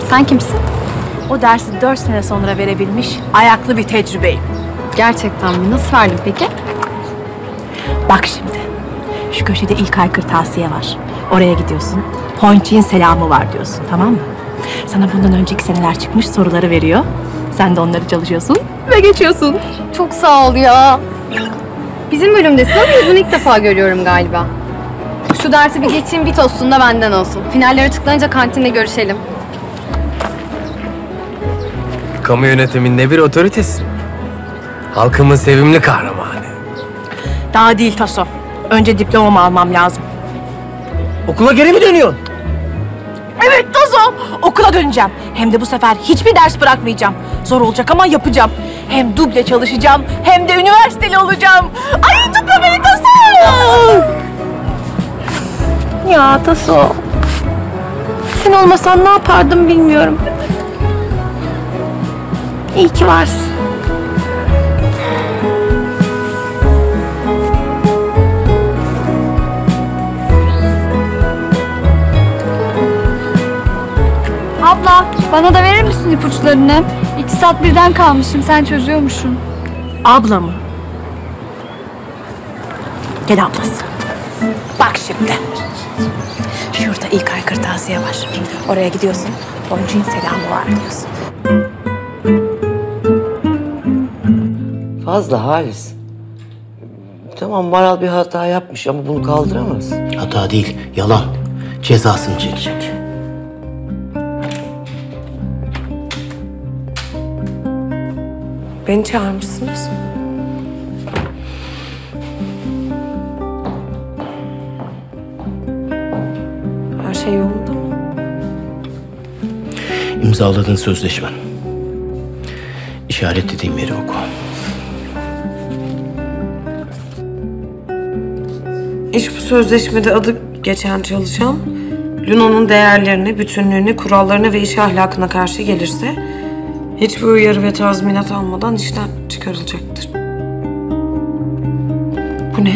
Sen kimsin? O dersi dört sene sonra verebilmiş ayaklı bir tecrübeyim. Gerçekten mi? Nasıl verdin peki? Bak şimdi, şu köşede ilk ay kırtasiye var. Oraya gidiyorsun, Ponçik'in selamı var diyorsun, tamam mı? Sana bundan önceki seneler çıkmış soruları veriyor. Sen de onları çalışıyorsun ve geçiyorsun. Çok sağ ol ya. Bizim bölümdesin ama yüzünü ilk defa görüyorum galiba. Şu dersi bir geçeyim, bir tostun da benden olsun. Finaller açıklanınca kantinde görüşelim. Kamu yönetiminde bir otoritesin. Halkımın sevimli kahramanı. Daha değil Taso. Önce diplomamı almam lazım. Okula geri mi dönüyorsun? Evet Taso. Okula döneceğim. Hem de bu sefer hiçbir ders bırakmayacağım. Zor olacak ama yapacağım. Hem duble çalışacağım, hem de üniversiteli olacağım. Ay tutma beni Taso! Ya Taso, sen olmasan ne yapardım bilmiyorum. İyi ki varsın. Abla, bana da verir misin ipuçlarını? İki saat birden kalmışım, sen çözüyormuşsun. Abla mı? Gel ablası. Bak şimdi. Şurada ilk ay kırtasiye var. Oraya gidiyorsun, Boncuk'un selamı var diyorsun. Fazla Halis. Tamam, Maral bir hata yapmış ama bunu kaldıramaz. Hata değil, yalan. Cezasını çekecek. Beni çağırmışsınız. Her şey yolunda mı? İmzaladığın sözleşmen. İşaretlediğim yeri oku. İş bu sözleşmede adı geçen çalışan, Luna'nın değerlerini, bütünlüğünü, kurallarını ve iş ahlakına karşı gelirse hiçbir uyarı ve tazminat almadan işten çıkarılacaktır. Bu ne?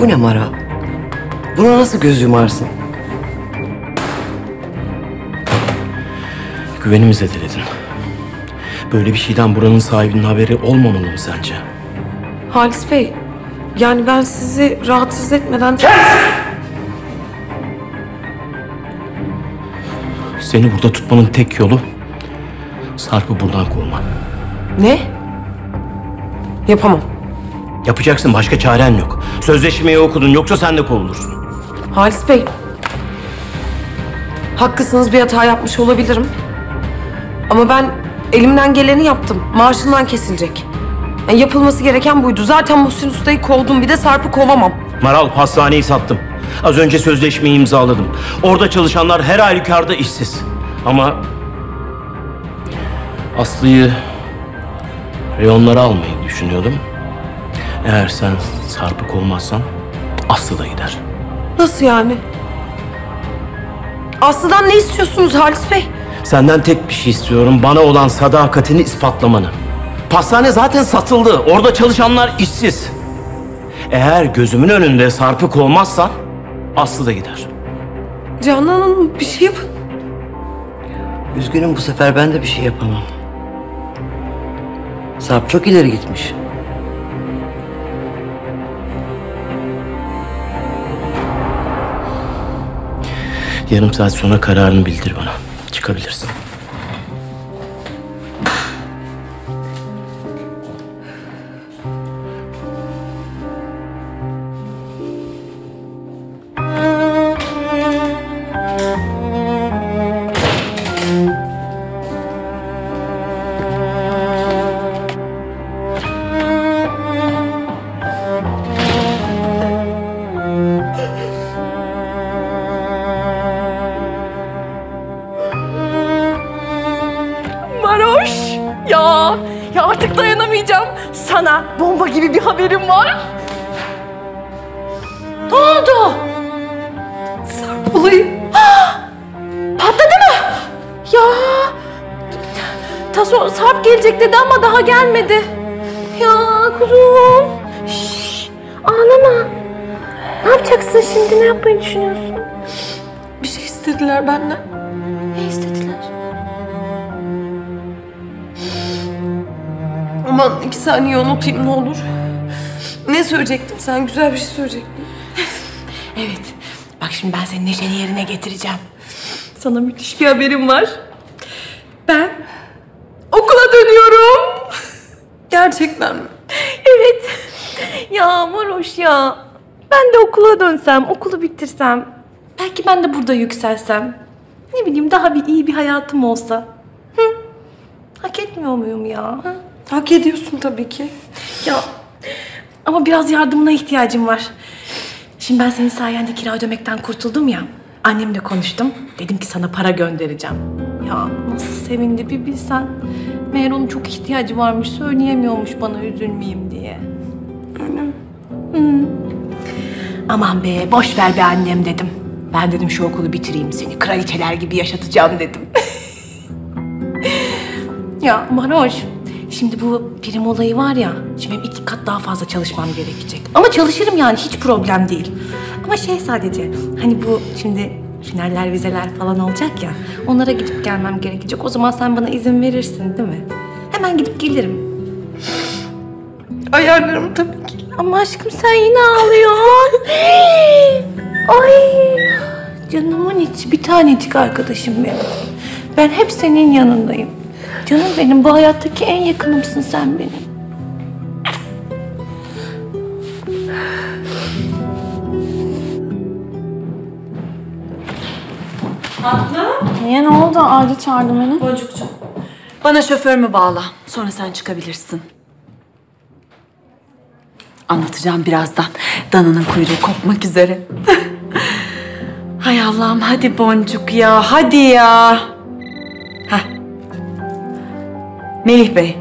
Bu ne Maral? Buna nasıl göz yumarsın? Güvenimi zedeledin. Böyle bir şeyden buranın sahibinin haberi olmamalı mı sence? Halis Bey, yani ben sizi rahatsız etmeden... Kes! Seni burada tutmanın tek yolu Sarp'ı buradan kovman. Ne? Yapamam. Yapacaksın, başka çaren yok. Sözleşmeyi okudun, yoksa sen de kovulursun. Halis Bey, haklısınız, bir hata yapmış olabilirim. Ama ben elimden geleni yaptım. Maaşından kesilecek. Yani yapılması gereken buydu. Zaten Muhsin Usta'yı kovdum, bir de Sarp'ı kovamam. Maral, pastaneyi sattım. Az önce sözleşmeyi imzaladım. Orada çalışanlar her halükarda işsiz. Ama Aslı'yı reyonlara almayı düşünüyordum. Eğer sen Sarp'ı kovmazsan Aslı da gider. Nasıl yani? Aslı'dan ne istiyorsunuz Halis Bey? Senden tek bir şey istiyorum. Bana olan sadakatini ispatlamanı. Pastane zaten satıldı. Orada çalışanlar işsiz. Eğer gözümün önünde Sarp'ı kovmazsan Aslı da gider. Canan Hanım, bir şey yapın. üzgünüm, bu sefer ben de bir şey yapamam. Sarp çok ileri gitmiş. Yarım saat sonra kararını bildir bana. Çıkabilirsin. Gelmedi. Ya kuzum. Şşş, ağlama. Ne yapacaksın şimdi? Ne yapmayı düşünüyorsun? Bir şey istediler benden. Ne istediler? Aman iki saniye unutayım ne olur. Ne söyleyecektim? Sen güzel bir şey söyleyecektin. Evet. Bak şimdi ben senin neşeni yerine getireceğim. Sana müthiş bir haberim var. Ben okula dönüyorum. Gerçekten mi? Evet. Ya Manoş ya. Ben de okula dönsem, okulu bitirsem. Belki ben de burada yükselsem. Ne bileyim, daha bir iyi bir hayatım olsa. Hı? Hak etmiyor muyum ya? Ha? Hak ediyorsun tabii ki. Ya ama biraz yardımına ihtiyacım var. Şimdi ben senin sayende kira ödemekten kurtuldum ya. Annemle konuştum. Dedim ki sana para göndereceğim. Ya nasıl sevindi bir bilsen. Meğer onun çok ihtiyacı varmış, söyleyemiyormuş bana üzülmeyeyim diye. Öyle mi? Hmm. Aman be, boş ver be annem dedim. Ben dedim şu okulu bitireyim, seni kraliçeler gibi yaşatacağım dedim. Ya Manoş, şimdi bu prim olayı var ya, şimdi benim iki kat daha fazla çalışmam gerekecek. Ama çalışırım yani, hiç problem değil. Ama şey sadece, hani bu şimdi finaller, vizeler falan olacak ya, onlara gidip gelmem gerekecek. O zaman sen bana izin verirsin değil mi? Hemen gidip gelirim. Ayarlarım tabii ki. Ama aşkım sen yine ağlıyorsun. Ay canımın içi, bir tanecik arkadaşım benim. Ben hep senin yanındayım. Canım benim, bu hayattaki en yakınımsın sen benim. Atla. Niye, ne oldu? Acil çağırdım beni. Boncukcuğum, bana şoförümü bağla. Sonra sen çıkabilirsin. Anlatacağım birazdan. Dananın kuyruğu kopmak üzere. Hay Allah'ım, hadi Boncuk ya, hadi ya. Heh. Melih Bey,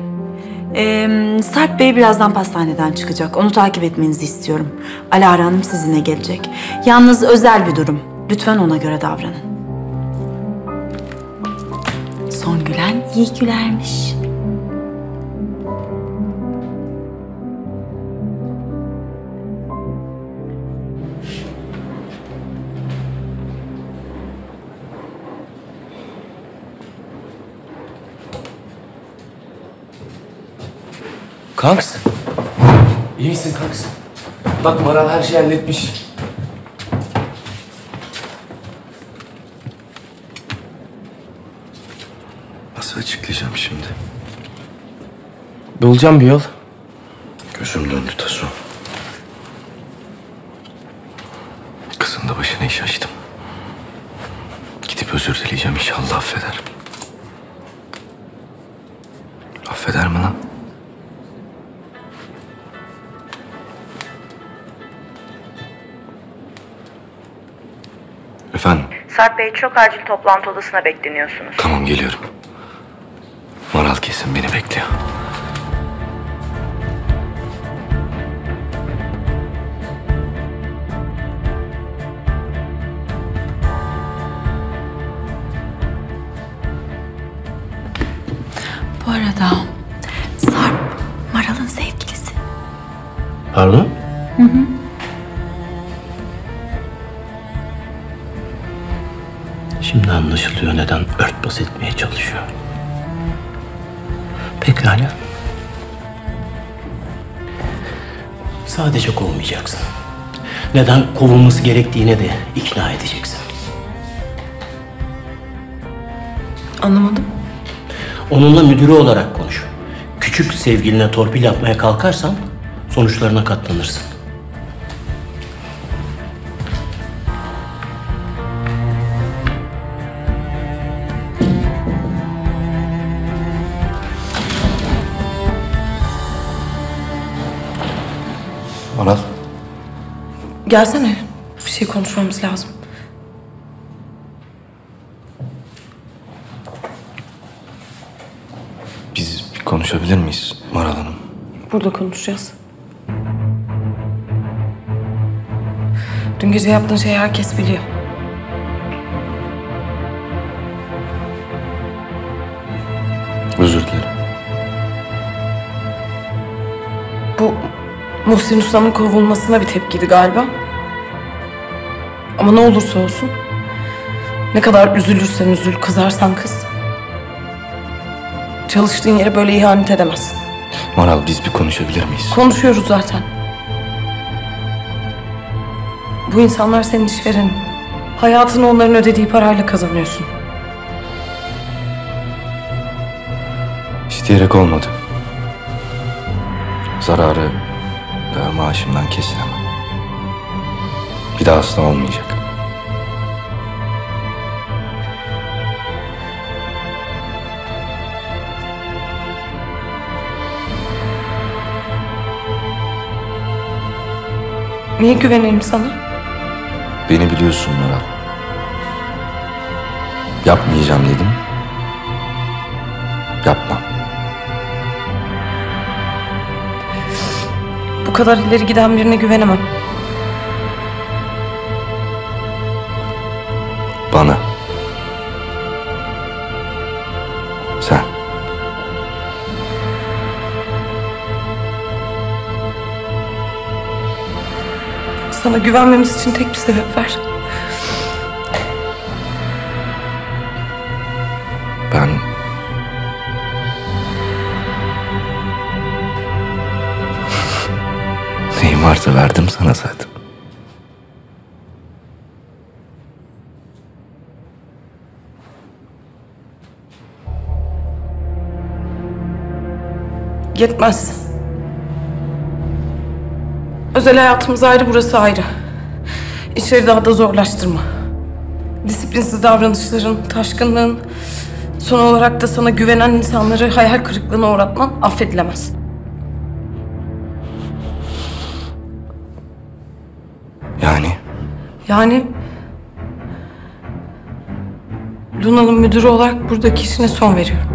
ee, Sarp Bey birazdan pastaneden çıkacak. Onu takip etmenizi istiyorum. Alara Hanım sizinle gelecek. Yalnız özel bir durum. Lütfen ona göre davranın. Son gülen iyi gülermiş. Kanksın. İyi misin kanksın? Bak Maral her şeyi halletmiş. Açıklayacağım şimdi. Bulacağım bir yol. Gözüm döndü Taso. Kızın da başına iş açtım. Gidip özür dileyeceğim, inşallah affeder. Affeder mi lan? Efendim? Sarp Bey çok acil toplantı odasına bekleniyorsunuz. Tamam, geliyorum. Maral kesin beni bekliyor. Bu arada Sarp Maral'ın sevgilisi. Pardon? Hı hı. Şimdi anlaşılıyor. örtüyor, neden örtbas etmeye çalışıyor. Pekala. Sadece kovmayacaksın. Neden kovulması gerektiğine de ikna edeceksin. Anlamadım. Onunla müdürü olarak konuş. Küçük sevgiline torpil yapmaya kalkarsan sonuçlarına katlanırsın. Maral. Gelsene. Bir şey konuşmamız lazım. Biz bir konuşabilir miyiz Maral Hanım? Burada konuşacağız. Dün gece yaptığın şeyi herkes biliyor. Özür dilerim. Bu Muhsin Usta'nın kovulmasına bir tepkiydi galiba. Ama ne olursa olsun, ne kadar üzülürsen üzül, kızarsan kız, çalıştığın yere böyle ihanet edemezsin. Maral, biz bir konuşabilir miyiz? Konuşuyoruz zaten. Bu insanlar senin işverenin. Hayatını onların ödediği parayla kazanıyorsun. İsteyerek olmadı. Zararı daha maaşımdan kesilemem. Bir daha asla olmayacak. Niye güvenelim sana? Beni biliyorsun Maral. Yapmayacağım dedim. Yapmam. Bu kadar ileri giden birine güvenemem. Bana. Sen. Sana güvenmemiz için tek bir sebep var. Ben... Neyim varsa verdim sana zaten. Yetmez. Özel hayatımız ayrı, burası ayrı. İşleri daha da zorlaştırma. Disiplinsiz davranışların, taşkınlığın, son olarak da sana güvenen insanları hayal kırıklığına uğratman affedilemez. Yani? Yani... Luna'nın müdürü olarak buradaki işine son veriyorum.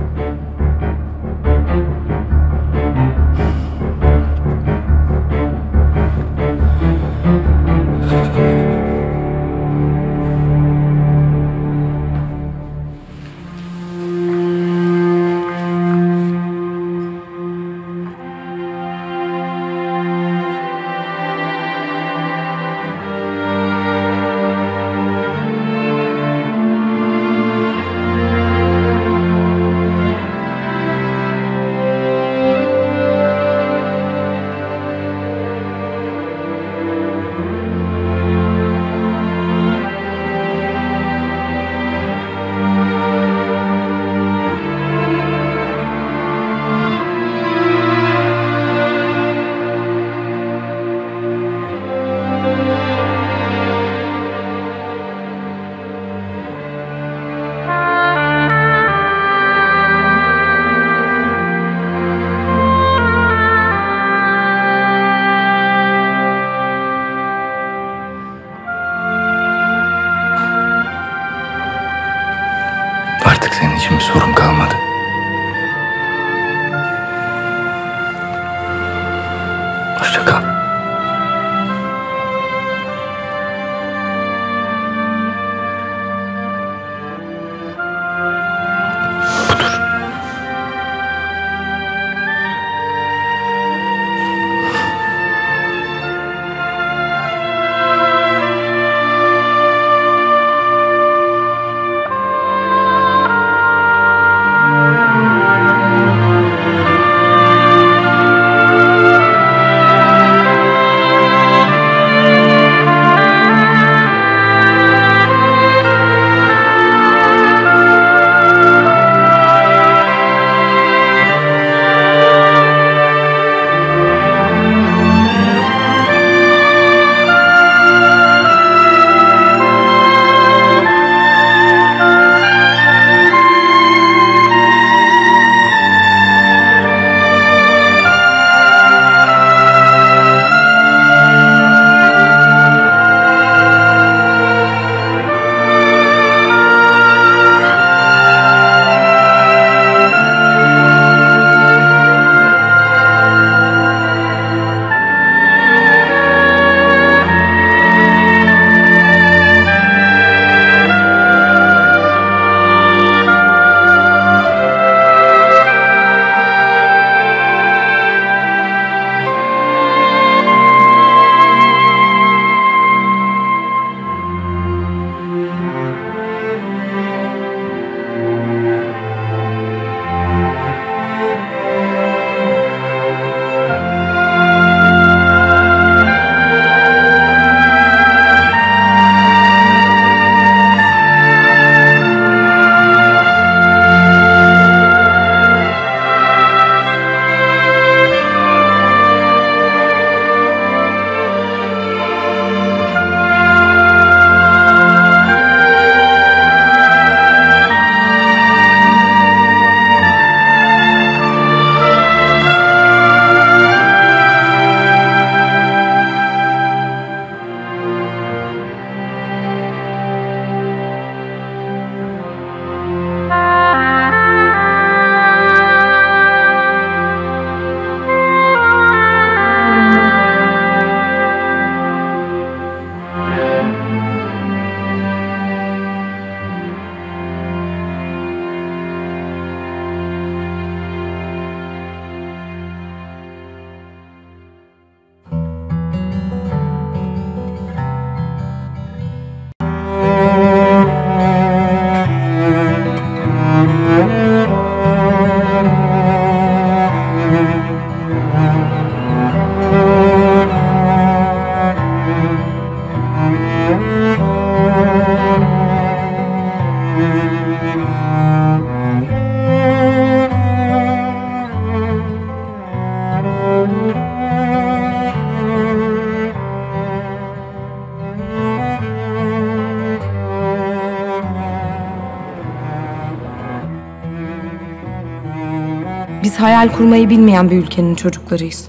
Biz hayal kurmayı bilmeyen bir ülkenin çocuklarıyız.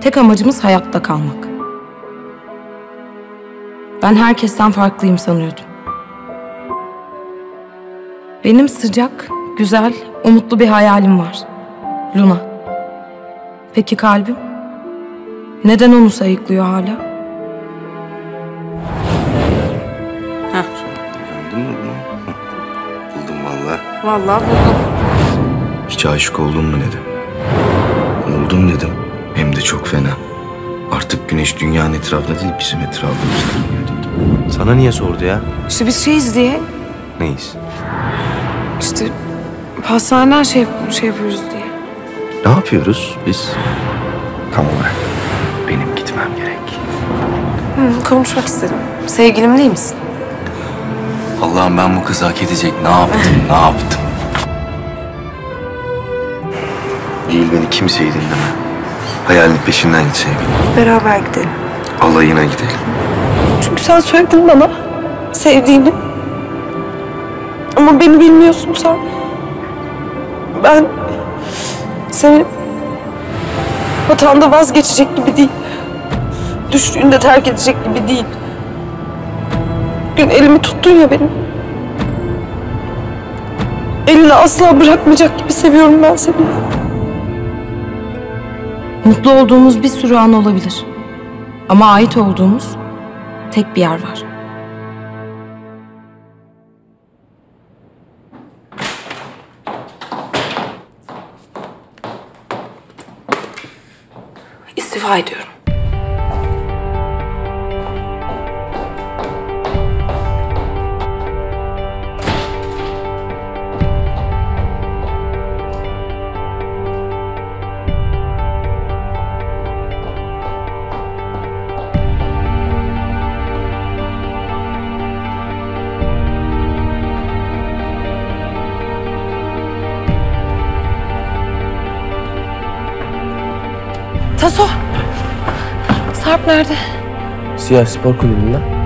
Tek amacımız hayatta kalmak. Ben herkesten farklıyım sanıyordum. Benim sıcak, güzel, umutlu bir hayalim var. Luna. Peki kalbim? Neden onu sayıklıyor hala? Heh. Buldun mu bunu? Buldum valla. Valla buldum. Hiç aşık oldun mu dedim. Oldum dedim. Hem de çok fena. Artık güneş dünyanın etrafında değil, bizim etrafımızda dönüyor. Sana niye sordu ya? İşte biz şeyiz diye. Neyiz? İşte pastaneden şey, şey yapıyoruz diye. Ne yapıyoruz biz? Tam olarak benim gitmem gerek. Hı, konuşmak istedim. Sevgilim değil misin? Allah'ım ben bu kızı hak edecek. Ne yaptım, ne yaptım? Değil beni kimseyi dinleme. Hayalin peşinden git sevgilim. Beraber gidelim. Alayına gidelim. Çünkü sen söyledin bana sevdiğini. Ama beni bilmiyorsun sen. Ben senin hatanda vazgeçecek gibi değil. Düştüğünde terk edecek gibi değil. Gün elimi tuttun ya benim. Elini asla bırakmayacak gibi seviyorum ben seni. Mutlu olduğumuz bir sürü an olabilir. Ama ait olduğumuz tek bir yer var. İstifa ediyorum. Taso! Sarp nerede? Siyah Spor Kulübü'nden.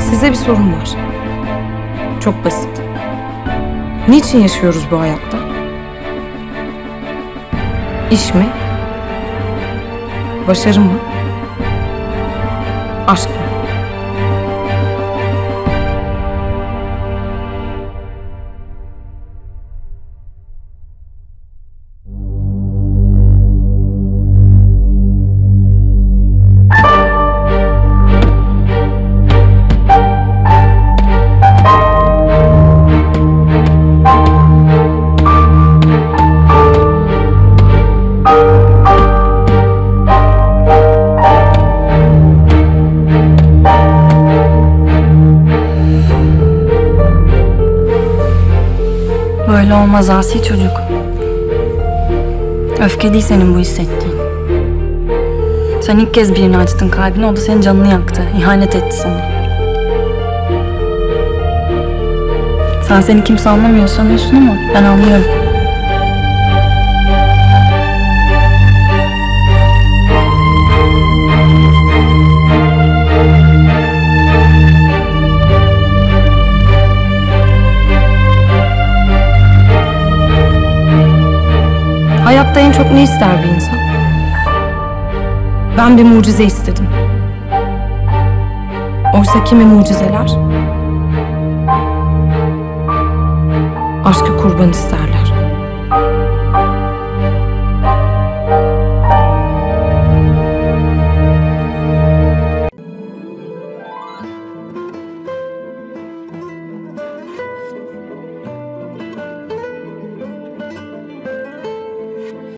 Size bir sorum var. Çok basit. Niçin yaşıyoruz bu hayatta? İş mi? Başarı mı? Aşk mı? böyle olmaz asi çocuk. Öfke değil senin bu hissettiğin. Sen ilk kez birini açtın kalbini, o da senin canını yaktı. İhanet etti sana. Sen seni kimse anlamıyor sanıyorsun ama ben anlıyorum. Hayatta en çok ne ister bir insan? Ben bir mucize istedim. Oysa kimi mucizeler? Aşkı kurban isterler.